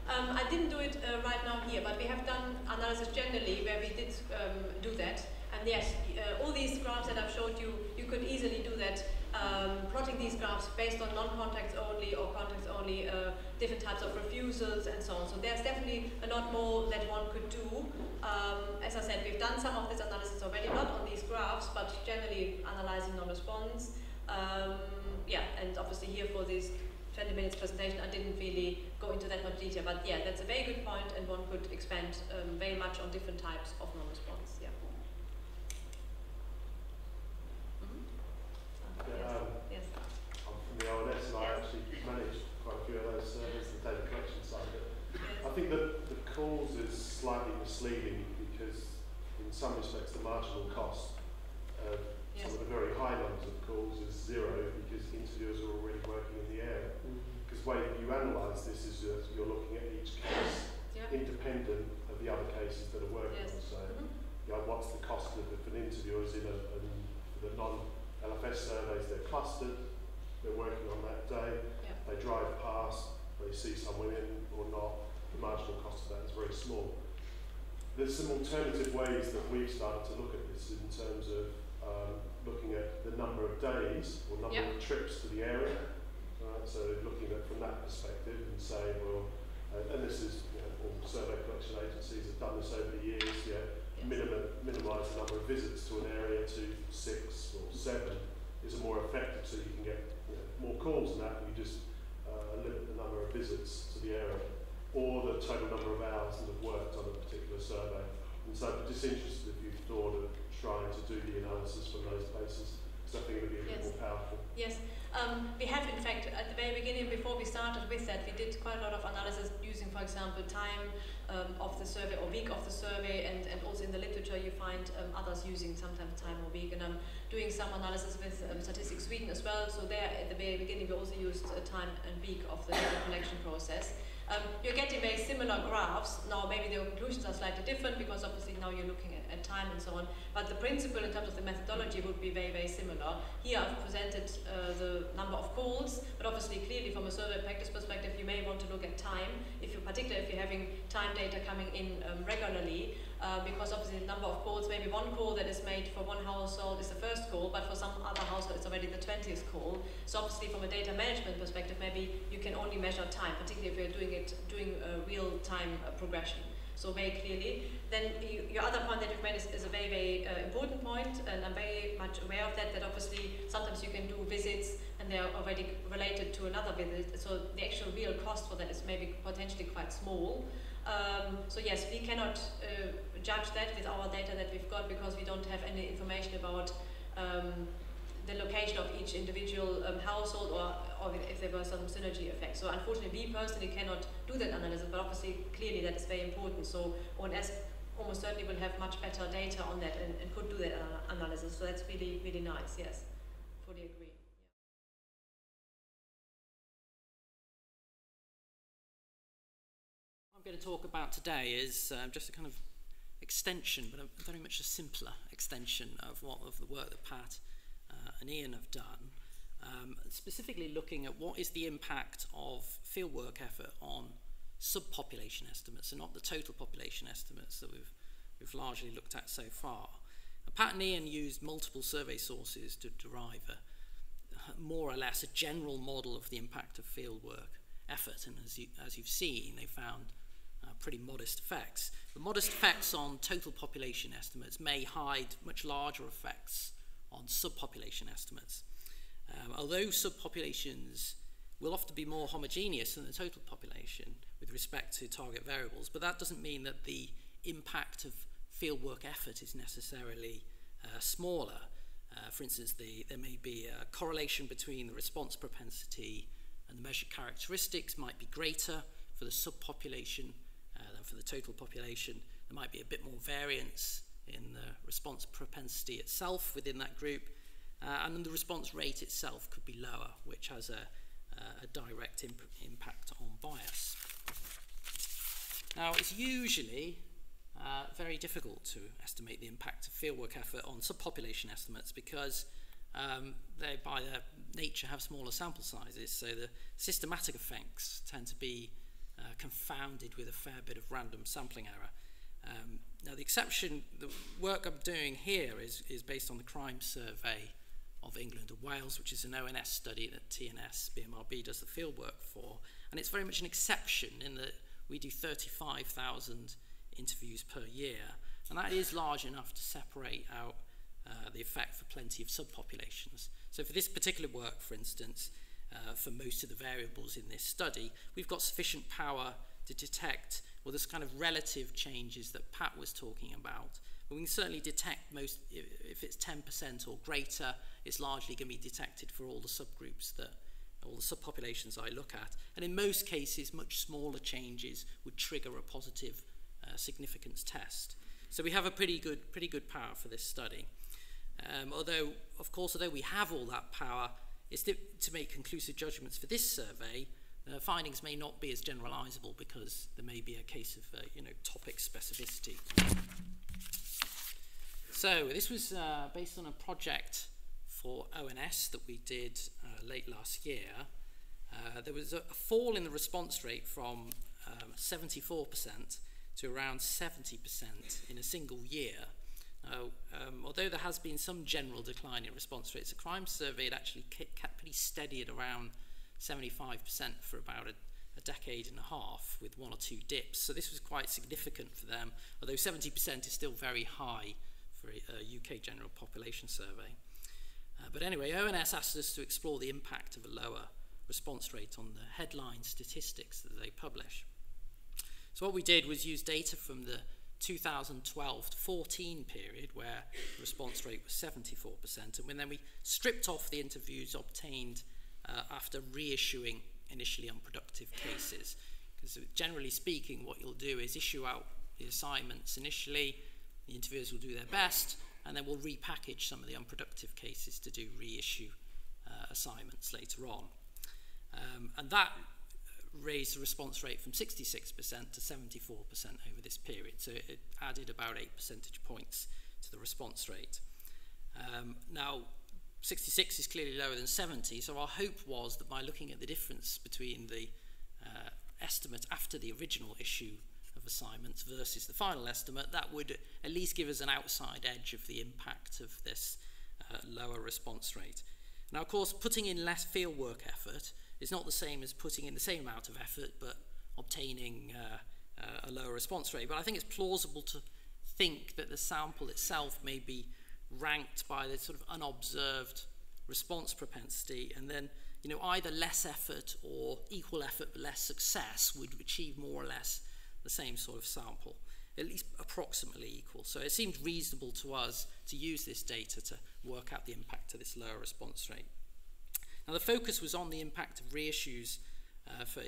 Um, I didn't do it uh, right now here, but we have done analysis generally where we did um, do that. And yes, uh, all these graphs that I've showed you, you could easily do that, um, plotting these graphs based on non-contacts only or contacts only, uh, different types of refusals and so on. So there's definitely a lot more that one could do. Um, as I said, we've done some of this analysis already, not on these graphs, but generally analyzing non-response. Um, yeah, and obviously here for these twenty minutes presentation, I didn't really go into that much detail, but yeah, that's a very good point, and one could expand um, very much on different types of non-response. Yeah. Mm-hmm. uh, yeah, um, yes. I'm from the R N S, and yes. I actually managed quite a few of those surveys and data collection side. Yes. I think that the calls is slightly misleading because, in some respects, the marginal cost of yes. some of the very high numbers of calls is zero because interviewers are already working in the area. Because the way that you analyse this is that you're looking at each case yep. independent of the other cases that are working yes. on. So, mm-hmm. you know, what's the cost of if an interviewer is in a, a, the non-L F S surveys, they're clustered, they're working on that day, yep. they drive past, they see someone in or not, the marginal cost of that is very small. There's some alternative ways that we've started to look at this in terms of Um, looking at the number of days or number yep. of trips to the area, right? So looking at it from that perspective and saying, well, uh, and this is, you know, all survey collection agencies have done this over the years, you know, yes. minima, minimise the number of visits to an area to six or seven is a more effective, so you can get, you know, more calls than that, and you just uh, limit the number of visits to the area, or the total number of hours that have worked on a particular survey. And so I'm disinterested if you've thought of trying to do the analysis from those places, because I think it would be a yes. bit more powerful. Yes, um, we have in fact at the very beginning, before we started with that, we did quite a lot of analysis using, for example, time um, of the survey or week of the survey, and, and also in the literature you find um, others using sometimes time or week, and I'm doing some analysis with um, Statistics Sweden as well, so there at the very beginning we also used uh, time and week of the data collection process. Um, you're getting very similar graphs. Now maybe the conclusions are slightly different because obviously now you're looking at, at time and so on, but the principle in terms of the methodology would be very, very similar. Here I've presented uh, the number of calls, but obviously clearly from a survey practice perspective you may want to look at time, if you, particularly if you're having time data coming in um, regularly. uh, because obviously the number of calls, maybe one call that is made for one household is the first call, but for some other household it's already the twentieth call. So obviously from a data management perspective, maybe you can only measure time, particularly if you're doing it doing a real-time uh, progression. So very clearly. Then you, your other point that you've made is, is a very, very uh, important point, and I'm very much aware of that, that obviously sometimes you can do visits and they're already related to another visit, so the actual real cost for that is maybe potentially quite small. Um, so yes, we cannot uh, judge that with our data that we've got, because we don't have any information about um, the location of each individual um, household, or, or if there were some synergy effects. So unfortunately, we personally cannot do that analysis, but obviously, clearly that is very important. So O N S almost certainly will have much better data on that and, and could do that uh, analysis. So that's really, really nice. Yes, fully agree. Yeah. What I'm going to talk about today is um, just a kind of extension, but a very much a simpler extension of what of the work that Pat and Ian have done, um, specifically looking at what is the impact of fieldwork effort on subpopulation estimates, and not the total population estimates that we've, we've largely looked at so far. And Pat and Ian used multiple survey sources to derive a, more or less a general model of the impact of fieldwork effort, and as, you, as you've seen, they found uh, pretty modest effects. The modest effects on total population estimates may hide much larger effects on subpopulation estimates. Um, although subpopulations will often be more homogeneous than the total population with respect to target variables, but that doesn't mean that the impact of fieldwork effort is necessarily uh, smaller. Uh, for instance, the, there may be a correlation between the response propensity and the measured characteristics might be greater for the subpopulation uh, than for the total population. There might be a bit more variance in the response propensity itself within that group, uh, and then the response rate itself could be lower, which has a, uh, a direct imp impact on bias. Now, it's usually uh, very difficult to estimate the impact of fieldwork effort on subpopulation estimates, because um, they by their nature have smaller sample sizes, so the systematic effects tend to be uh, confounded with a fair bit of random sampling error. Um, now the exception, the work I'm doing here is, is based on the Crime Survey of England and Wales, which is an O N S study that T N S B M R B does the fieldwork for, and it's very much an exception in that we do thirty-five thousand interviews per year, and that is large enough to separate out uh, the effect for plenty of subpopulations. So for this particular work, for instance, uh, for most of the variables in this study, we've got sufficient power to detect, well, this kind of relative changes that Pat was talking about. But we can certainly detect most, if it's ten percent or greater, it's largely going to be detected for all the subgroups that, all the subpopulations I look at. And in most cases, much smaller changes would trigger a positive uh, significance test. So we have a pretty good, pretty good power for this study. Um, although, of course, although we have all that power, it's to, to make conclusive judgments for this survey. Uh, findings may not be as generalizable, because there may be a case of, uh, you know, topic specificity. So this was uh, based on a project for O N S that we did uh, late last year. Uh, there was a, a fall in the response rate from seventy-four percent um, to around seventy percent in a single year. Uh, um, although there has been some general decline in response rates, the Crime Survey had actually kept pretty steady at around seventy-five percent for about a, a decade and a half, with one or two dips. So this was quite significant for them, although seventy percent is still very high for a, a U K general population survey. Uh, but anyway, O N S asked us to explore the impact of a lower response rate on the headline statistics that they publish. So what we did was use data from the two thousand twelve to fourteen period, where the response rate was seventy-four percent, and when then we stripped off the interviews obtained Uh, after reissuing initially unproductive cases. Because generally speaking, what you'll do is issue out the assignments initially, the interviewers will do their best, and then we'll repackage some of the unproductive cases to do reissue uh, assignments later on. Um, and that raised the response rate from sixty-six percent to seventy-four percent over this period, so it added about eight percentage points to the response rate. Um, now, sixty-six is clearly lower than seventy, so our hope was that by looking at the difference between the uh, estimate after the original issue of of assignments versus the final estimate, that would at least give us an outside edge of the impact of this uh, lower response rate. Now, of course, putting in less fieldwork effort is not the same as putting in the same amount of effort but obtaining uh, uh, a lower response rate. But I think it's plausible to think that the sample itself may be ranked by the sort of unobserved response propensity, and then, you know, either less effort or equal effort but less success would achieve more or less the same sort of sample, at least approximately equal. So it seemed reasonable to us to use this data to work out the impact of this lower response rate. Now, the focus was on the impact of reissues uh, for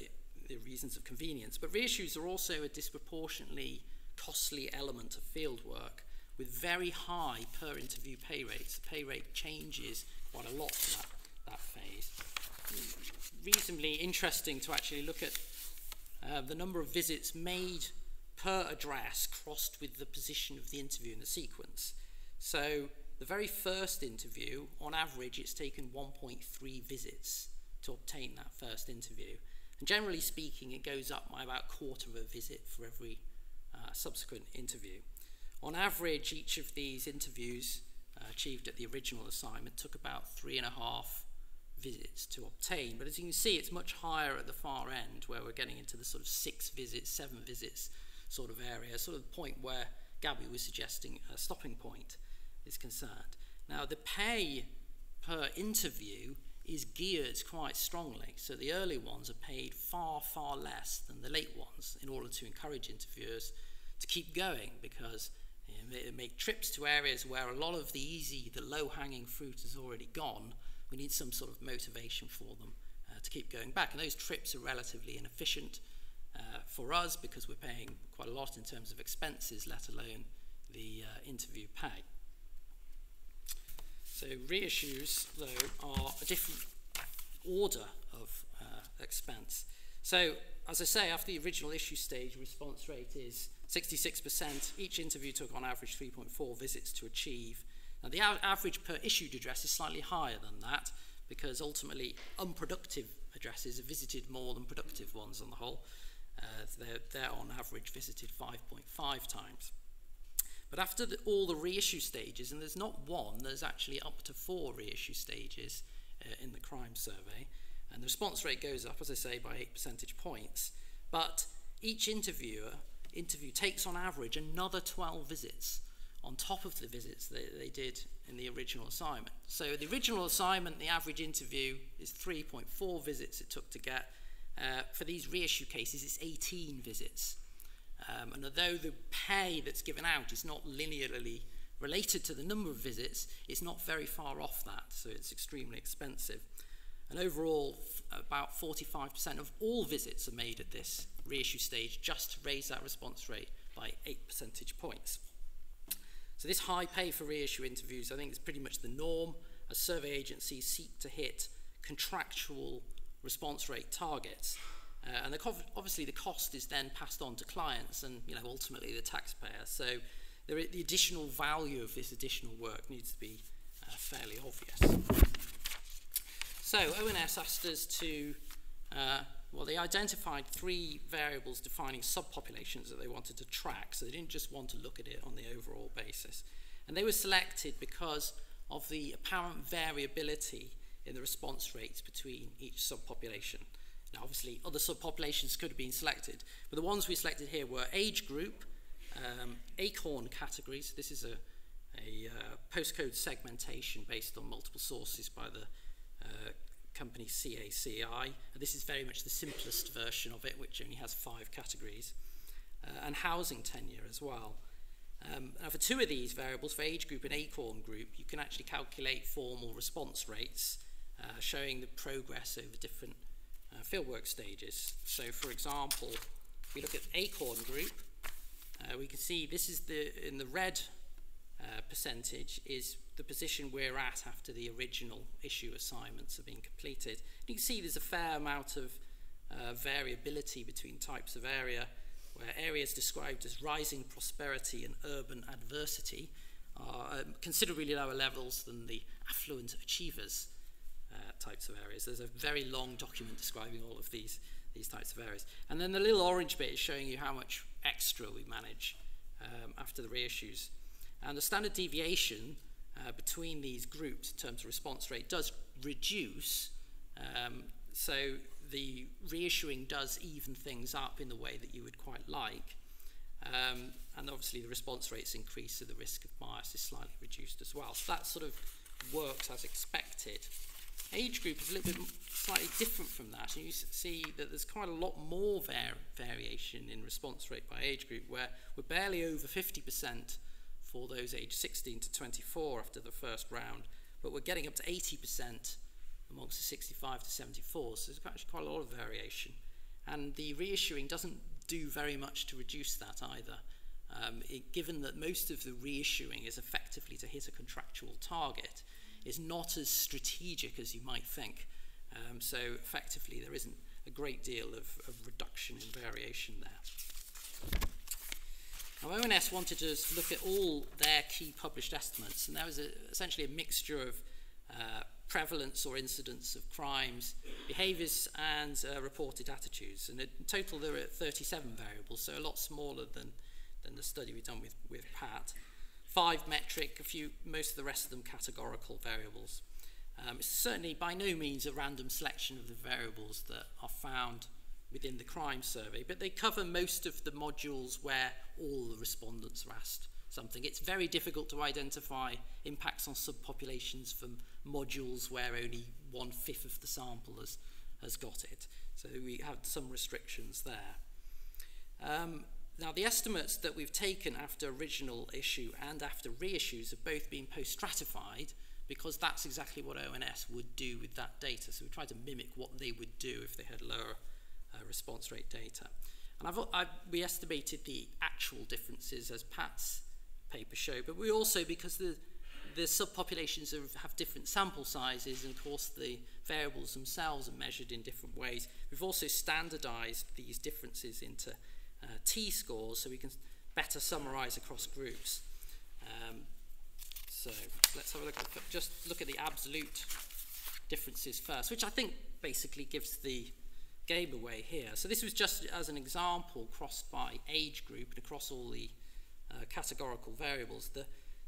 the reasons of convenience, but reissues are also a disproportionately costly element of fieldwork with very high per interview pay rates. The pay rate changes quite a lot for that, that phase. Reasonably interesting to actually look at uh, the number of visits made per address crossed with the position of the interview in the sequence. So the very first interview, on average, it's taken one point three visits to obtain that first interview. And generally speaking, it goes up by about a quarter of a visit for every uh, subsequent interview. On average, each of these interviews uh, achieved at the original assignment took about three and a half visits to obtain. But as you can see, it's much higher at the far end, where we're getting into the sort of six visits, seven visits sort of area, sort of the point where Gabby was suggesting a stopping point is concerned. Now, the pay per interview is geared quite strongly. So the early ones are paid far, far less than the late ones in order to encourage interviewers to keep going, because they make trips to areas where a lot of the easy, the low-hanging fruit is already gone. We need some sort of motivation for them uh, to keep going back. And those trips are relatively inefficient uh, for us, because we're paying quite a lot in terms of expenses, let alone the uh, interview pay. So reissues, though, are a different order of uh, expense. So, as I say, after the original issue stage, response rate is sixty-six percent. Each interview took on average three point four visits to achieve. Now, the average per issued address is slightly higher than that, because ultimately unproductive addresses are visited more than productive ones on the whole. Uh, they're, they're on average visited five point five times. But after the, all the reissue stages, and there's not one, there's actually up to four reissue stages uh, in the crime survey, and the response rate goes up, as I say, by eight percentage points. But each interviewer interview takes on average another twelve visits on top of the visits that they did in the original assignment. So the original assignment, the average interview is three point four visits it took to get. Uh, for these reissue cases, it's eighteen visits. Um, and although the pay that's given out is not linearly related to the number of visits, it's not very far off that, so it's extremely expensive. And overall, about forty-five percent of all visits are made at this reissue stage, just to raise that response rate by eight percentage points. So this high pay for reissue interviews, I think, is pretty much the norm as survey agencies seek to hit contractual response rate targets. Uh, and the obviously the cost is then passed on to clients and, you know, ultimately the taxpayer. So there the additional value of this additional work needs to be uh, fairly obvious. So O N S asked us to, uh, well, they identified three variables defining subpopulations that they wanted to track. So they didn't just want to look at it on the overall basis. And they were selected because of the apparent variability in the response rates between each subpopulation. Now, obviously, other subpopulations could have been selected, but the ones we selected here were age group, um, Acorn categories. This is a, a uh, postcode segmentation based on multiple sources by the uh, company C A C I. And this is very much the simplest version of it, which only has five categories, uh, and housing tenure as well. Um, now, for two of these variables, for age group and Acorn group, you can actually calculate formal response rates, uh, showing the progress over different Uh, fieldwork stages. So, for example, if we look at Acorn group, uh, we can see this is the in the red uh, percentage is the position we're at after the original issue assignments have been completed. And you can see there's a fair amount of uh, variability between types of area, where areas described as rising prosperity and urban adversity are at considerably lower levels than the affluent achievers Uh, types of areas. There's a very long document describing all of these, these types of areas. And then the little orange bit is showing you how much extra we manage um, after the reissues. And the standard deviation uh, between these groups in terms of response rate does reduce, um, so the reissuing does even things up in the way that you would quite like. Um, and obviously the response rates increase, so the risk of bias is slightly reduced as well. So that sort of works as expected. Age group is a little bit slightly different from that, and you see that there's quite a lot more var variation in response rate by age group, where we're barely over fifty percent for those aged sixteen to twenty-four after the first round, but we're getting up to eighty percent amongst the sixty-five to seventy-four, so there's actually quite a lot of variation. And the reissuing doesn't do very much to reduce that either, um, it, given that most of the reissuing is effectively to hit a contractual target. Is not as strategic as you might think. Um, so effectively, there isn't a great deal of, of reduction in variation there. Now, O N S wanted to look at all their key published estimates, and that was a, essentially a mixture of uh, prevalence or incidence of crimes, behaviours, and uh, reported attitudes. And in total, there are thirty-seven variables, so a lot smaller than, than the study we've done with, with Pat. Five metric, a few, most of the rest of them categorical variables. Um, it's certainly by no means a random selection of the variables that are found within the crime survey, but they cover most of the modules where all the respondents are asked something. It's very difficult to identify impacts on subpopulations from modules where only one-fifth of the sample has, has got it. So we have some restrictions there. Um, Now, the estimates that we've taken after original issue and after reissues have both been post-stratified, because that's exactly what O N S would do with that data. So we tried to mimic what they would do if they had lower uh, response rate data. And I've, I've, we estimated the actual differences as Pat's paper showed, but we also, because the, the subpopulations are, have different sample sizes, and of course the variables themselves are measured in different ways, we've also standardized these differences into Uh, T-scores, so we can better summarise across groups. Um, so let's have a look at the, just look at the absolute differences first, which I think basically gives the game away here. So this was just as an example crossed by age group and across all the uh, categorical variables. The,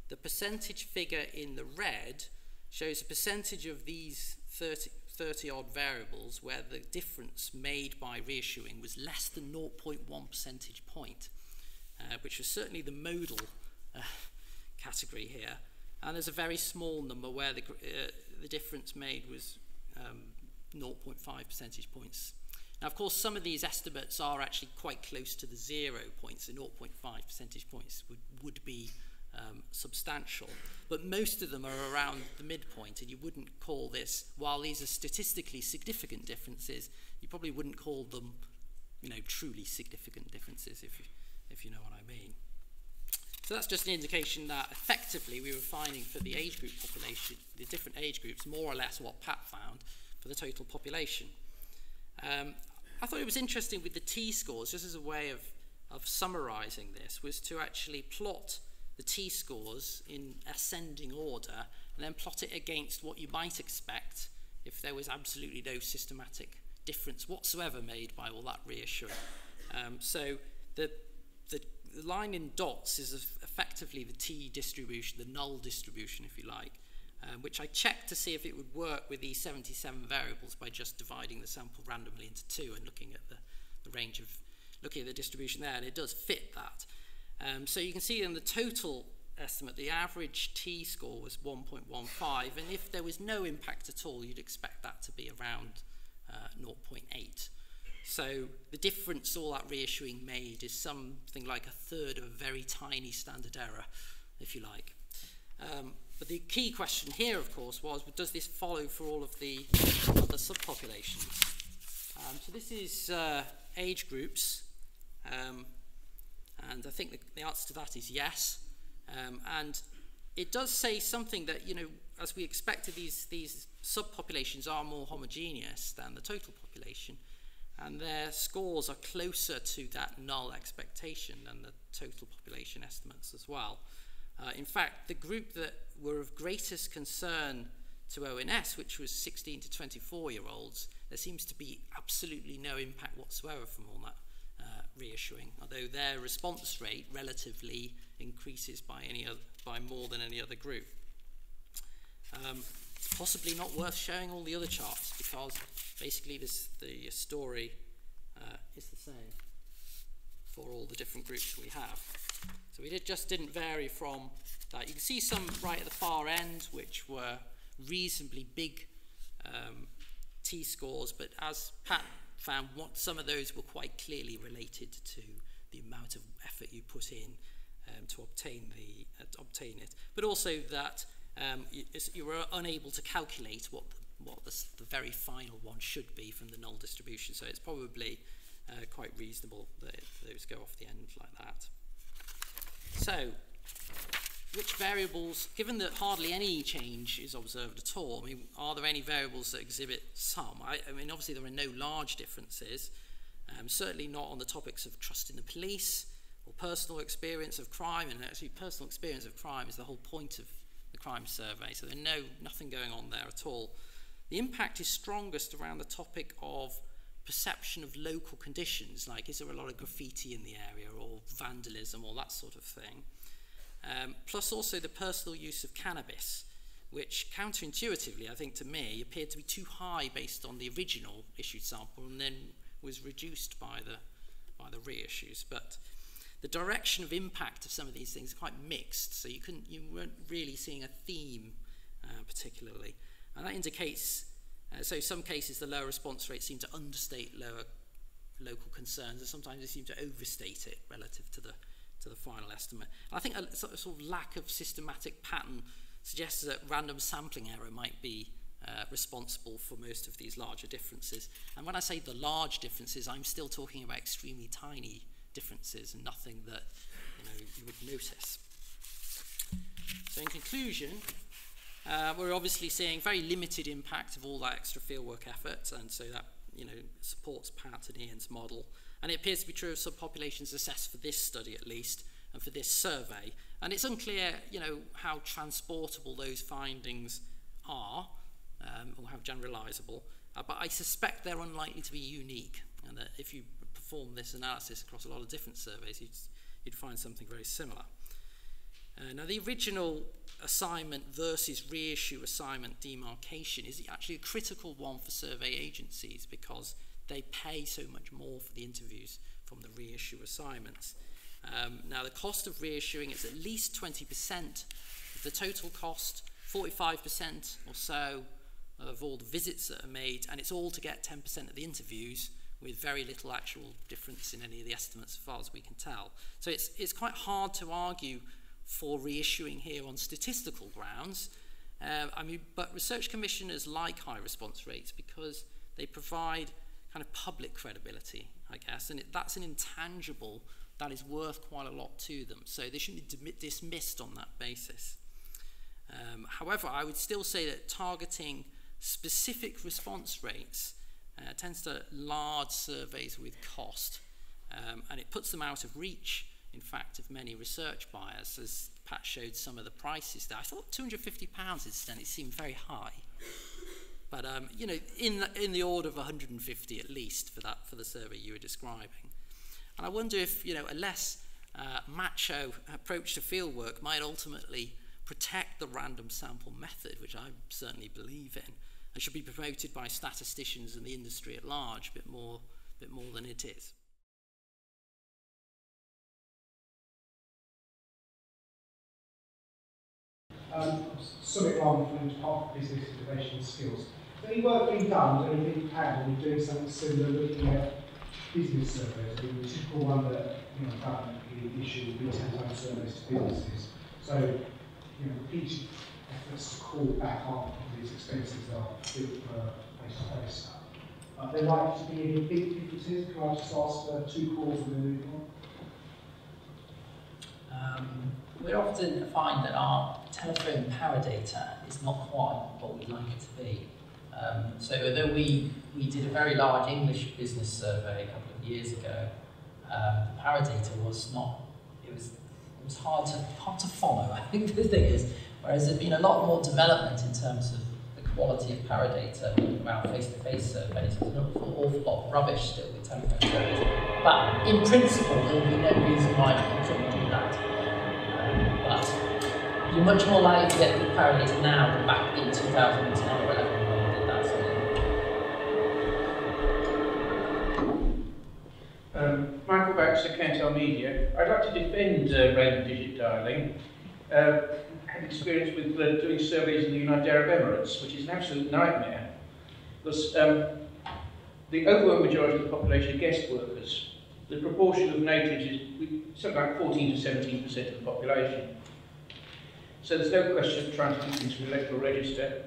the percentage figure in the red shows a percentage of these thirty, thirty-odd variables where the difference made by reissuing was less than zero point one percentage point, uh, which was certainly the modal uh, category here. And there's a very small number where the, uh, the difference made was um, zero point five percentage points. Now, of course, some of these estimates are actually quite close to the zero points, so zero point five percentage points would, would be Um, substantial, but most of them are around the midpoint, and you wouldn't call this, while these are statistically significant differences, you probably wouldn't call them, you know, truly significant differences, if you, if you know what I mean. So that's just an indication that effectively we were finding for the age group population, the different age groups, more or less what Pat found for the total population. Um, I thought it was interesting with the T-scores, just as a way of, of summarising this, was to actually plot the T-scores in ascending order, and then plot it against what you might expect if there was absolutely no systematic difference whatsoever made by all that reissuing. Um, so the, the line in dots is effectively the T distribution, the null distribution, if you like, um, which I checked to see if it would work with these seventy-seven variables by just dividing the sample randomly into two and looking at the, the range of, looking at the distribution there, and it does fit that. Um, so you can see in the total estimate, the average T-score was one point one five, and if there was no impact at all, you'd expect that to be around uh, zero point eight. So the difference all that reissuing made is something like a third of a very tiny standard error, if you like. Um, but the key question here, of course, was, does this follow for all of the other subpopulations? Um, so this is uh, age groups. Um, And I think the, the answer to that is yes. Um, and it does say something that, you know, as we expected, these, these subpopulations are more homogeneous than the total population, and their scores are closer to that null expectation than the total population estimates as well. Uh, in fact, the group that were of greatest concern to O N S, which was sixteen to twenty-four year olds, there seems to be absolutely no impact whatsoever from all that uh, reassuring, although their response rate relatively increases by any other, by more than any other group. Um, it's possibly not worth showing all the other charts because basically this, the story uh, is the same for all the different groups we have. So we did, just didn't vary from that. You can see some right at the far end which were reasonably big um, T-scores, but as Pat found, what, some of those were quite clearly related to the amount of effort you put in um, to obtain the uh, to obtain it, but also that um, you, you were unable to calculate what the, what the, the very final one should be from the null distribution. So it's probably uh, quite reasonable that it, those go off the end like that. So, which variables, given that hardly any change is observed at all, I mean, are there any variables that exhibit some? I, I mean, obviously there are no large differences, um, certainly not on the topics of trust in the police or personal experience of crime, and actually personal experience of crime is the whole point of the crime survey, so there's no, nothing going on there at all. The impact is strongest around the topic of perception of local conditions, like is there a lot of graffiti in the area or vandalism or that sort of thing. Um, plus also the personal use of cannabis, which counterintuitively, I think to me, appeared to be too high based on the original issued sample and then was reduced by the, by the reissues. But the direction of impact of some of these things is quite mixed, so you, couldn't, you weren't really seeing a theme uh, particularly. And that indicates, uh, so some cases the lower response rates seem to understate lower local concerns, and sometimes they seem to overstate it relative to the to the final estimate. I think a sort of lack of systematic pattern suggests that random sampling error might be uh, responsible for most of these larger differences. And when I say the large differences, I'm still talking about extremely tiny differences and nothing that you know, you would notice. So in conclusion, uh, we're obviously seeing very limited impact of all that extra fieldwork effort, and so that you know, supports Pat and Ian's model. And it appears to be true of subpopulations assessed for this study at least, and for this survey. And it's unclear, you know, how transportable those findings are, um, or how generalisable, uh, but I suspect they're unlikely to be unique, and that if you perform this analysis across a lot of different surveys, you'd, you'd find something very similar. Uh, now, the original assignment versus reissue assignment demarcation is actually a critical one for survey agencies because they pay so much more for the interviews from the reissue assignments. Um, now, the cost of reissuing is at least twenty percent of the total cost, forty-five percent or so of all the visits that are made, and it's all to get ten percent of the interviews with very little actual difference in any of the estimates as far as we can tell. So it's, it's quite hard to argue for reissuing here on statistical grounds. Uh, I mean, but research commissioners like high response rates because they provide kind of public credibility, I guess, and it, that's an intangible that is worth quite a lot to them, so they shouldn't be dismissed on that basis. Um, however, I would still say that targeting specific response rates uh, tends to large surveys with cost, um, and it puts them out of reach, in fact, of many research buyers, as Pat showed some of the prices there. I thought two hundred and fifty pounds incidentally seemed very high. But um, you know, in the, in the order of one hundred and fifty at least for that for the survey you were describing, and I wonder if you know a less uh, macho approach to fieldwork might ultimately protect the random sample method, which I certainly believe in, and should be promoted by statisticians and the industry at large a bit more, a bit more than it is. Um, Summit Long from the Department of Business Innovation Skills. Is any work being done, is anything planned, are we doing something similar looking at business surveys, the typical one that you know government issue retail time surveys to businesses. So you know each efforts to call back on these expenses that are built for face to face. Are there likely to be any big differences? Can I just ask for two calls and then move on? Um, we often find that our telephone paradata is not quite what we'd like it to be. Um, so although we, we did a very large English business survey a couple of years ago, um, the paradata was not, it was, it was hard, to, hard to follow, I think the thing is, whereas there's been a lot more development in terms of the quality of power data around face-to-face surveys. There's an awful, awful lot of rubbish still with telephone surveys. But in principle, there would be no reason why we couldn't do that. Um, but you're much more likely to get good power data now than back in two thousand ten or eleven. Um, Michael Baxter, Cantel Media. I'd like to defend uh, random digit dialing. Uh, I had experience with uh, doing surveys in the United Arab Emirates, which is an absolute nightmare. Because um, the overwhelming majority of the population are guest workers. The proportion of natives is something like fourteen to seventeen percent of the population. So there's no question of trying to keep into the electoral register.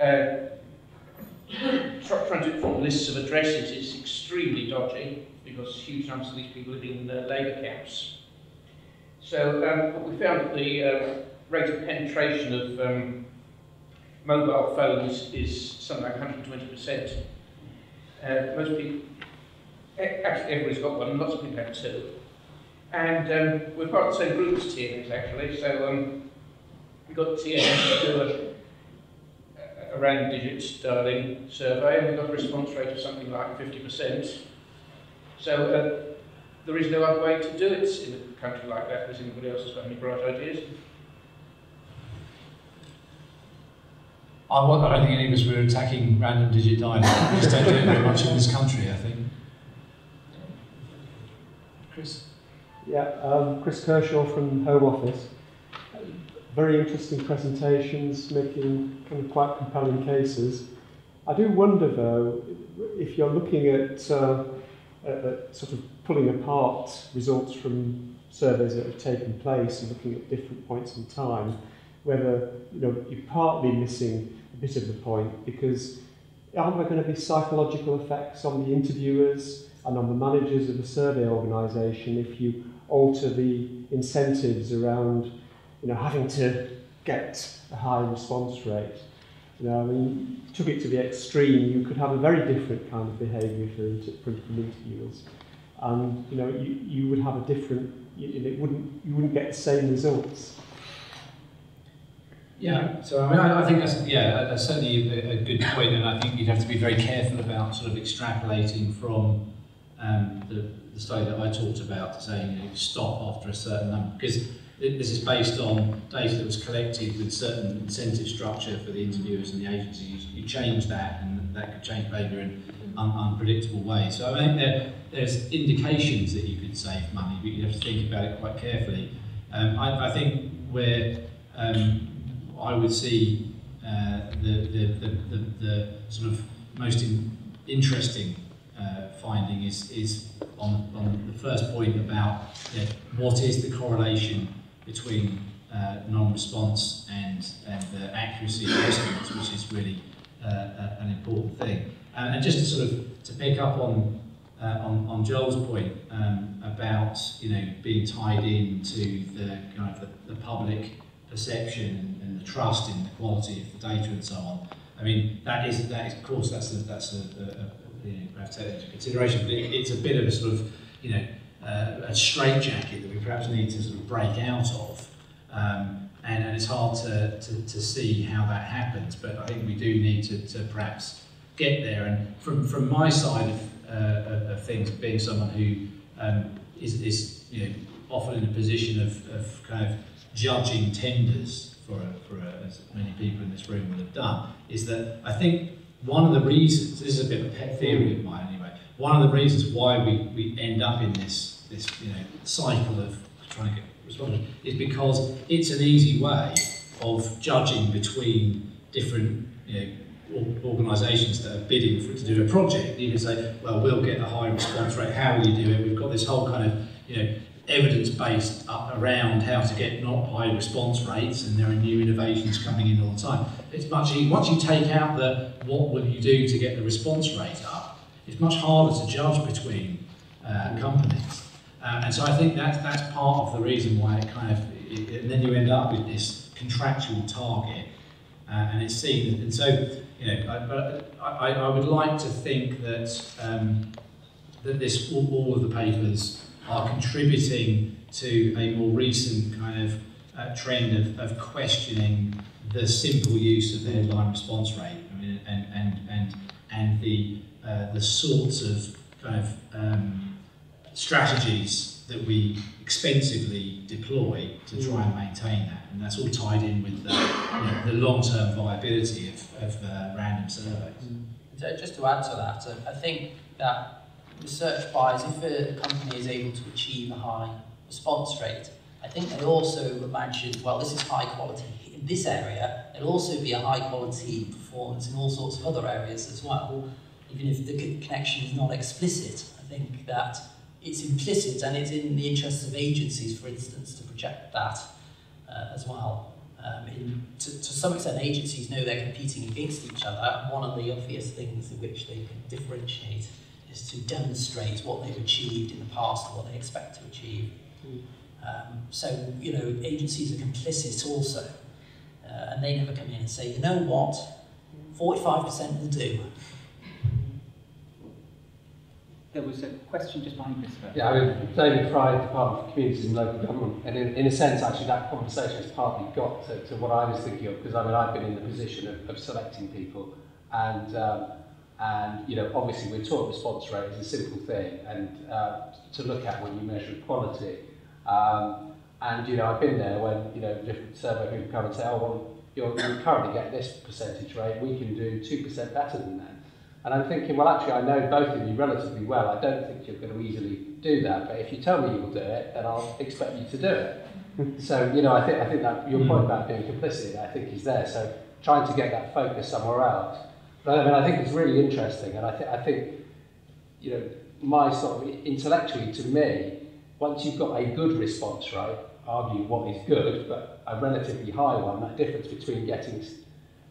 Uh, trying to form lists of addresses is extremely dodgy, because huge numbers of these people live in uh, labour camps. So um, we found that the uh, rate of penetration of um, mobile phones is something like one hundred twenty percent. Uh, most people, actually everybody's got one, and lots of people have two. And um, we're part of the same group as T N S actually, so um, we got T N S to do a, a random digit dialing survey, and we got a response rate of something like fifty percent. So uh, there is no other way to do it in a country like that, because anybody else has got any bright ideas. I, I don't think any of us were attacking random digit dialing. We just don't do it very much in this country, I think. Chris? Yeah, um, Chris Kershaw from Home Office. Very interesting presentations, making kind of quite compelling cases. I do wonder though, if you're looking at uh, Uh, sort of pulling apart results from surveys that have taken place and looking at different points in time, whether you know, you're partly missing a bit of the point, because aren't there going to be psychological effects on the interviewers and on the managers of the survey organisation if you alter the incentives around you know, having to get a high response rate? You know, I mean, took it to the extreme, you could have a very different kind of behaviour for interviewers, and you know, you, you would have a different, it wouldn't, you wouldn't get the same results. Yeah, so I mean, I, I think that's yeah, that's certainly a, a good point, and I think you'd have to be very careful about sort of extrapolating from um, the, the study that I talked about, saying you know, stop after a certain number, because this is based on data that was collected with certain incentive structure for the interviewers and the agencies. You change that, and that could change behaviour in un unpredictable ways. So I think there, there's indications that you could save money, but you have to think about it quite carefully. Um, I, I think where um, I would see uh, the, the, the, the, the sort of most in interesting uh, finding is, is on, on the first point about you know, what is the correlation between uh, non-response and, and the accuracy of estimates, which is really uh, a, an important thing. And, and just to sort of to pick up on uh, on, on Joel's point um, about you know being tied into the kind of the, the public perception and the trust in the quality of the data and so on. I mean that is that is of course that's a, that's a, a, a you know, perhaps take that into consideration, but it, it's a bit of a sort of you know. Uh, a straitjacket that we perhaps need to sort of break out of, um, and, and it's hard to, to, to see how that happens, but I think we do need to, to perhaps get there. And from, from my side of, uh, of things, being someone who um, is, is you know, often in a position of, of kind of judging tenders, for, a, for a, as many people in this room will have done, is that I think one of the reasons, this is a bit of a pet theory of mine anyway, one of the reasons why we, we end up in this this you know, cycle of trying to get responses is because it's an easy way of judging between different you know, organisations that are bidding for, to do a project. You can say, well, we'll get a high response rate, how will you do it? We've got this whole kind of you know, evidence based up around how to get not high response rates, and there are new innovations coming in all the time. It's much easier. Once you take out the what will you do to get the response rate up, it's much harder to judge between uh, companies. Uh, and so I think that's, that's part of the reason why it kind of, it, it, and then you end up with this contractual target, uh, and it's seen, and so, you know, I, I, I would like to think that, um, that this, all, all of the papers are contributing to a more recent kind of uh, trend of, of questioning the simple use of the headline response rate, I mean, and and and and the uh, the sorts of kind of um, strategies that we expensively deploy to try and maintain that, and that's all tied in with the, you know, the long-term viability of, of the random surveys. So just to add to that, I think that research buys, if a company is able to achieve a high response rate, I think they also imagine, well, this is high quality in this area, there'll also be a high quality performance in all sorts of other areas as well, even if the connection is not explicit. I think that it's implicit, and it's in the interests of agencies, for instance, to project that uh, as well. Um, in, to, to some extent, agencies know they're competing against each other, and one of the obvious things in which they can differentiate is to demonstrate what they've achieved in the past or what they expect to achieve. Mm. Um, so, you know, agencies are complicit also, uh, and they never come in and say, you know what, forty-five percent will do. There was a question just behind this. Yeah, I mean, David Fry, Department of Communities and Local Government, and in, in a sense, actually, that conversation has partly got to, to what I was thinking of, because I mean, I've been in the position of, of selecting people, and um, and you know, obviously, we're taught response rate is a simple thing, and uh, to look at when you measure quality, um, and you know, I've been there when you know different survey people come and say, oh, well, you're, you currently get this percentage rate, we can do two percent better than that. And I'm thinking, well, actually, I know both of you relatively well. I don't think you're going to easily do that. But if you tell me you will do it, then I'll expect you to do it. So, you know, I think I think that your point about being complicit, I think, is there. So trying to get that focus somewhere else. But I mean, I think it's really interesting, and I think I think, you know, my sort of intellectually, to me, once you've got a good response rate, argue what is good, but a relatively high one. That difference between getting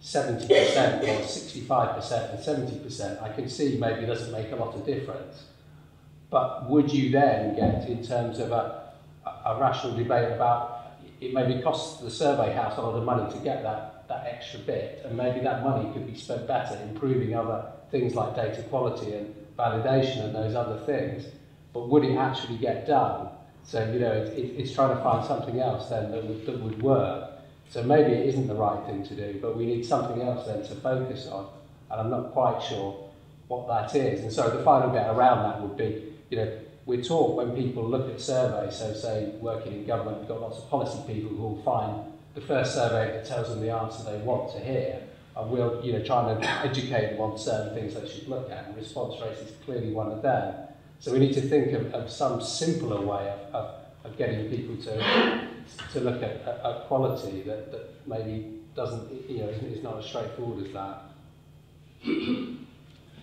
seventy percent or sixty-five percent and seventy percent, I can see maybe doesn't make a lot of difference. But would you then get, in terms of a, a rational debate about, it maybe costs the survey house a lot of money to get that, that extra bit, and maybe that money could be spent better improving other things like data quality and validation and those other things, but would it actually get done? So, you know, it, it, it's trying to find something else then that would, that would work. So maybe it isn't the right thing to do, but we need something else then to focus on, and I'm not quite sure what that is. And so the final bit around that would be, you know, we're taught when people look at surveys, so say working in government, we've got lots of policy people who will find the first survey that tells them the answer they want to hear, and we'll, you know, trying to educate them on certain things they should look at, and response rates is clearly one of them. So we need to think of, of some simpler way of, of of getting people to to look at a quality that, that maybe doesn't, you know, is not as straightforward as that.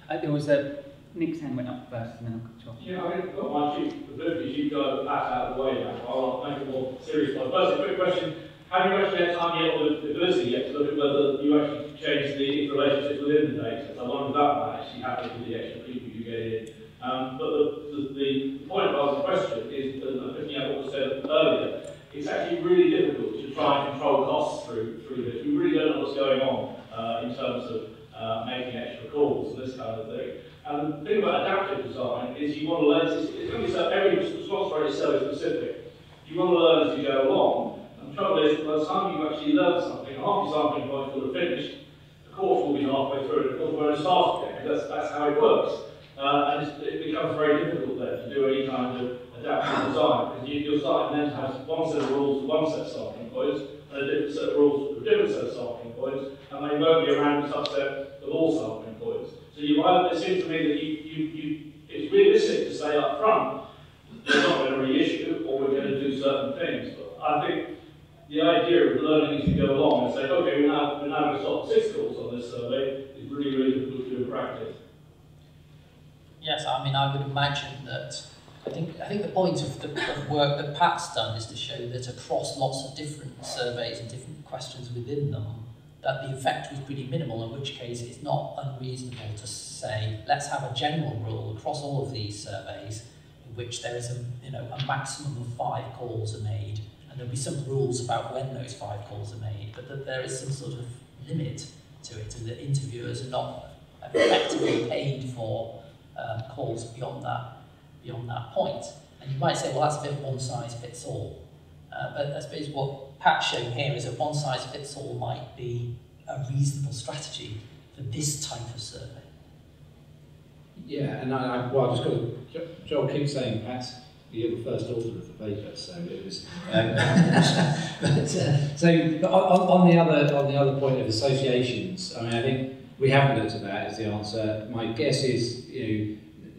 uh, there was a Nick's hand went up first, and then I'll cut you off. Yeah, I mean, well, my two abilities, you go back out of the way now. I'll make a more serious one. First, a quick question: have you actually had time yet, or the ability yet, to look at whether you actually change the relationships within the data? So I wonder that might actually happen with the extra people you get in. Um, but the, the, the point about the question is, and picking up what was said earlier, it's actually really difficult to try and control costs through through this. We really don't know what's going on uh, in terms of uh, making extra calls and this kind of thing. And the thing about adaptive design is you want to learn, it's, it's going to be so, every response rate is so specific. You want to learn as you go along, and the trouble is that by the time you actually learn something, half your sampling points will have finished, a quarter will be halfway through, and a quarter won't have started yet. That's, that's how it works. Uh, and it's, it becomes very difficult then to do any kind of adaptive design, because you, you're starting then to have one set of rules for one set of sampling points, and a different set of rules for a different set of sampling points, and they won't be a random subset of all sampling points. So you might, it seems to me that you, you, you, it's realistic to say up front, we're not going to reissue, or we're going to do certain things. But I think the idea of learning as you go along and say, okay, we're now, we're now going to stop six calls on this survey is really, really difficult to do in practice. Yes, I mean, I would imagine that, I think I think the point of the of work that Pat's done is to show that across lots of different surveys and different questions within them, that the effect was pretty minimal, in which case it's not unreasonable to say, let's have a general rule across all of these surveys in which there is a, you know, a maximum of five calls are made, and there'll be some rules about when those five calls are made, but that there is some sort of limit to it, and that interviewers are not effectively paid for Um, calls beyond that, beyond that point. And you might say, well, that's a bit one size fits all. Uh, but I suppose what Pat's shown here is that one size fits all might be a reasonable strategy for this type of survey. Yeah, and I, I well, just because Joel keeps saying Pat's the first author of the paper, so it was. Um, but, uh, so but on, on the other on the other point of associations, I mean, I think we haven't looked at that as the answer. My guess is, you know,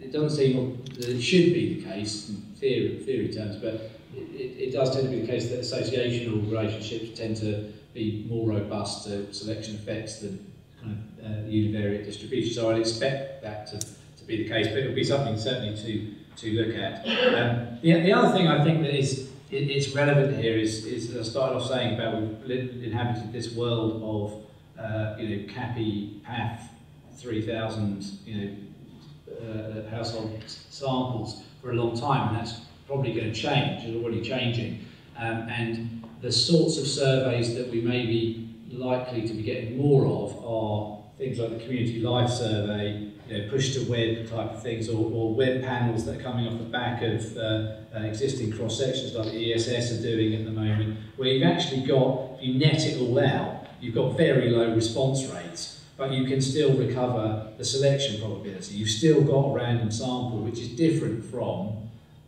it doesn't seem that it should be the case in theory, theory terms, but it, it does tend to be the case that associational relationships tend to be more robust to selection effects than kind of uh, univariate distribution. So I'd expect that to, to be the case, but it would be something certainly to to look at. Um, the, the other thing I think that is it, it's relevant here is, is I started off saying about we've lived, inhabited this world of uh, you know, CAPI, PAF, three thousand you know uh, household samples for a long time, and that's probably going to change. It's already changing, um, and the sorts of surveys that we may be likely to be getting more of are things like the Community Life Survey, you know, push to web type of things, or, or web panels that are coming off the back of uh, uh, existing cross sections like the E S S are doing at the moment, where you've actually got, if you net it all out, you've got very low response rates, but you can still recover the selection probability. You've still got a random sample, which is different from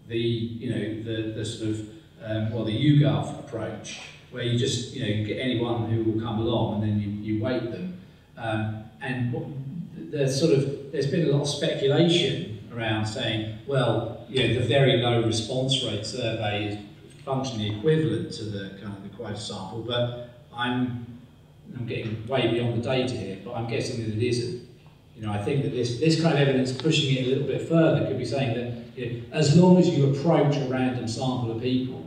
the, you know, the, the sort of, um, well, the YouGov approach, where you just, you know, you get anyone who will come along and then you, you weight them. Um, and what, there's sort of, there's been a lot of speculation around saying, well, you know, the very low response rate survey is functionally equivalent to the kind of the quota sample, but I'm, I'm getting way beyond the data here, but I'm guessing that it isn't. You know, I think that this, this kind of evidence pushing it a little bit further could be saying that, you know, as long as you approach a random sample of people,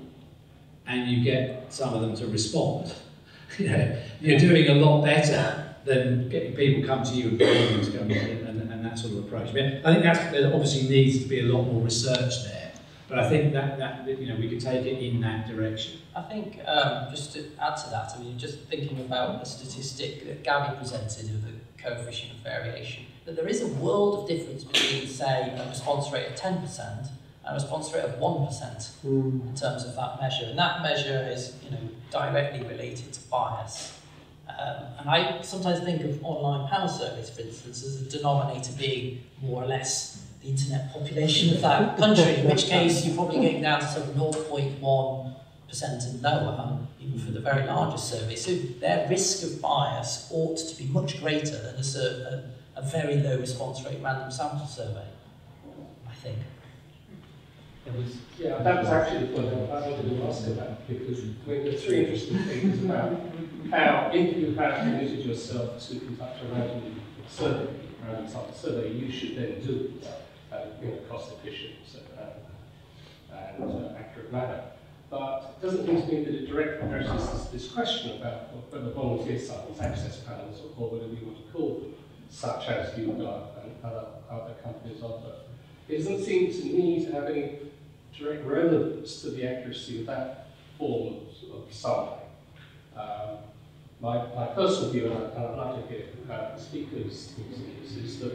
and you get some of them to respond, you know, you're doing a lot better than getting people come to you and, and, and that sort of approach. I mean, I think that's, there obviously needs to be a lot more research there, but I think that, that you know, we could take it in that direction. I think, um, just to add to that, I mean, just thinking about the statistic that Gabby presented of the coefficient of variation, that there is a world of difference between, say, a response rate of ten percent a response rate of one percent in terms of that measure. And that measure is, you know, directly related to bias. Um, and I sometimes think of online panel surveys, for instance, as a denominator being more or less the internet population of that country, in which case you're probably getting down to sort of zero point one percent and lower, even for the very largest survey. So their risk of bias ought to be much greater than a, a, a very low response rate random sample survey, I think. Was, yeah, that was actually the point I wanted to ask about, because I mean, there's three interesting things about how, if you have committed yourself to conduct a random survey, random sample survey, you should then do it uh, in a cost-efficient uh, and uh, accurate manner. But it doesn't seem to me that it directly addresses this question about whether volunteer samples, access panels, or whatever you want to call them, such as YouGov and other, other companies offer. It doesn't seem to me to have any direct relevance to the accuracy of that form of survey. Um, my, my personal view, and I'd like to hear uh, speakers' views, is that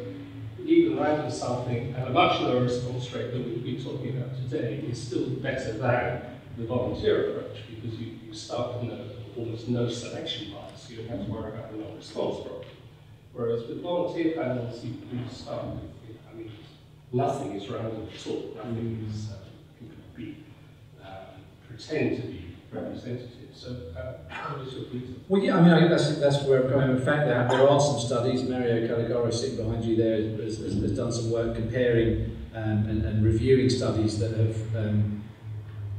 even random sampling at a much lower response rate than we've been talking about today is still better than the volunteer approach, because you, you start with no, almost no selection bias, so you don't have to worry about the non-response problem. Whereas with volunteer panels, you start with, I mean, nothing is random at all. Nothing is uh, can be uh, pretend to be representative. So, uh, what is your view? Well, yeah, I mean, I that's that's where I'm coming. In fact, there there are some studies. Mario Caligaro, sitting behind you there, has, has, has done some work comparing um, and, and reviewing studies that have um,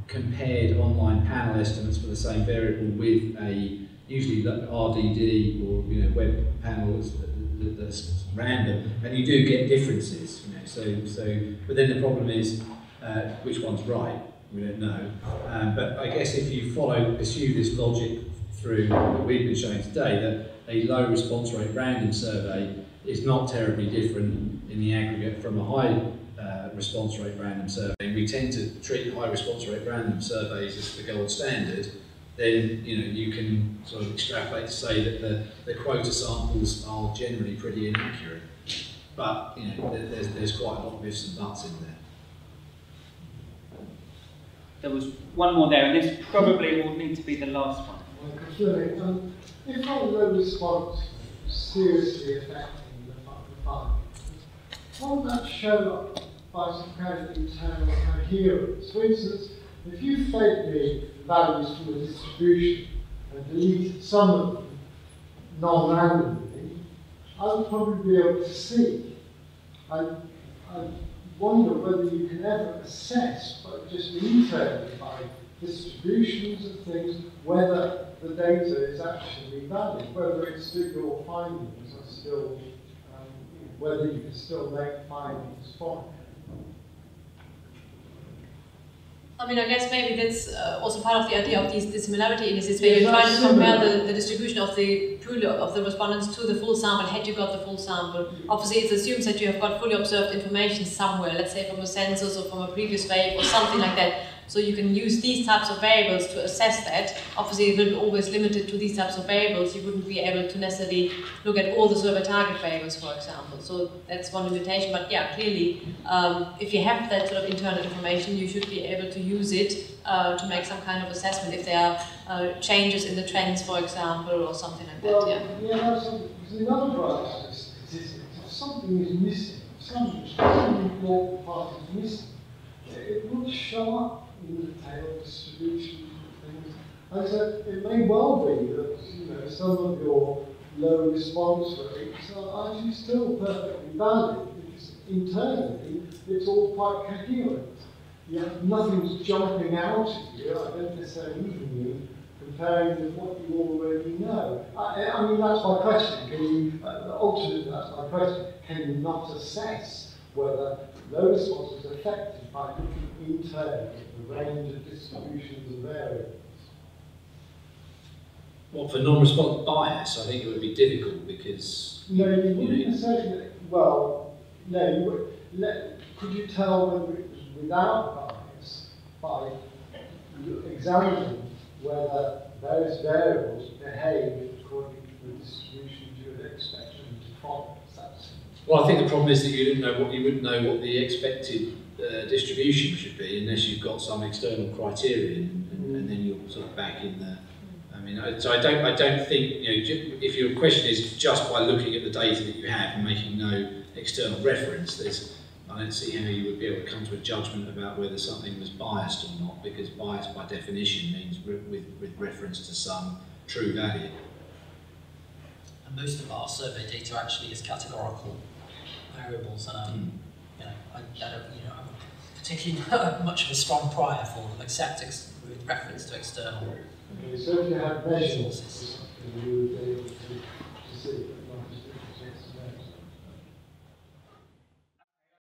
compared online panel estimates for the same variable with a usually R D D or, you know, web panels that, that's random, and you do get differences. So, so, but then the problem is, uh, which one's right? We don't know. Um, but I guess if you follow, pursue this logic through what we've been showing today, that a low response rate random survey is not terribly different in the aggregate from a high uh, response rate random survey. And we tend to treat high response rate random surveys as the gold standard. Then, you know, you can sort of extrapolate to say that the, the quota samples are generally pretty inaccurate. But, you know, there's, there's quite a lot of ifs and buts in there. There was one more there, and this probably will need to be the last one. Um, if all the response seriously affecting the public, won't that show up by some kind of internal coherence? For instance, if you fake the values from a distribution and delete some of them non-randomly, I would probably be able to see. I, I wonder whether you can ever assess, but just internally by distributions of things, whether the data is actually valid, whether it's still your findings are still, um, whether you can still make findings for it. I mean, I guess maybe that's uh, also part of the idea of these dissimilarity indices, where you're trying to compare the, the distribution of the pool of the respondents to the full sample, had you got the full sample. Obviously, it assumes that you have got fully observed information somewhere, let's say from a census or from a previous wave or something like that. So you can use these types of variables to assess that. Obviously, it will be always limited to these types of variables. You wouldn't be able to necessarily look at all the survey target variables, for example. So that's one limitation. But yeah, clearly, um, if you have that sort of internal information, you should be able to use it uh, to make some kind of assessment if there are uh, changes in the trends, for example, or something like that. Well, yeah, yeah some, another problem with statistics. If something is missing, if something, something important part is missing, it will show up in the tail distribution and things. And so it may well be that, you know, some of your low response rates are actually still perfectly valid, because internally it's all quite coherent. You have, nothing's jumping out at you, I don't necessarily mean you, comparing with what you already know. I, I mean, that's my question. Can you, uh, ultimately, that's my question. Can you not assess whether low response is affected by looking internally at the range of distributions of variables? Well, for non-response bias, I think it would be difficult because... No, you, you wouldn't necessarily... Well, no, you would. Let, could you tell whether it was without bias by examining whether those variables behave according to the distributions you would expect them to follow? Well, I think the problem is that you didn't know what you wouldn't know what the expected uh, distribution should be unless you've got some external criterion, and, and then you're sort of back in there. I mean, I, so I don't, I don't think, you know, if your question is just by looking at the data that you have and making no external reference, there's, I don't see how you would be able to come to a judgment about whether something was biased or not, because bias by definition means re with with reference to some true value. And most of our survey data actually is categorical variables, and um, mm. you know, I, I don't, you know, I'm particularly not much of a strong prior for them, except ex with reference to external. Okay, so if you had measures, you would be able to see.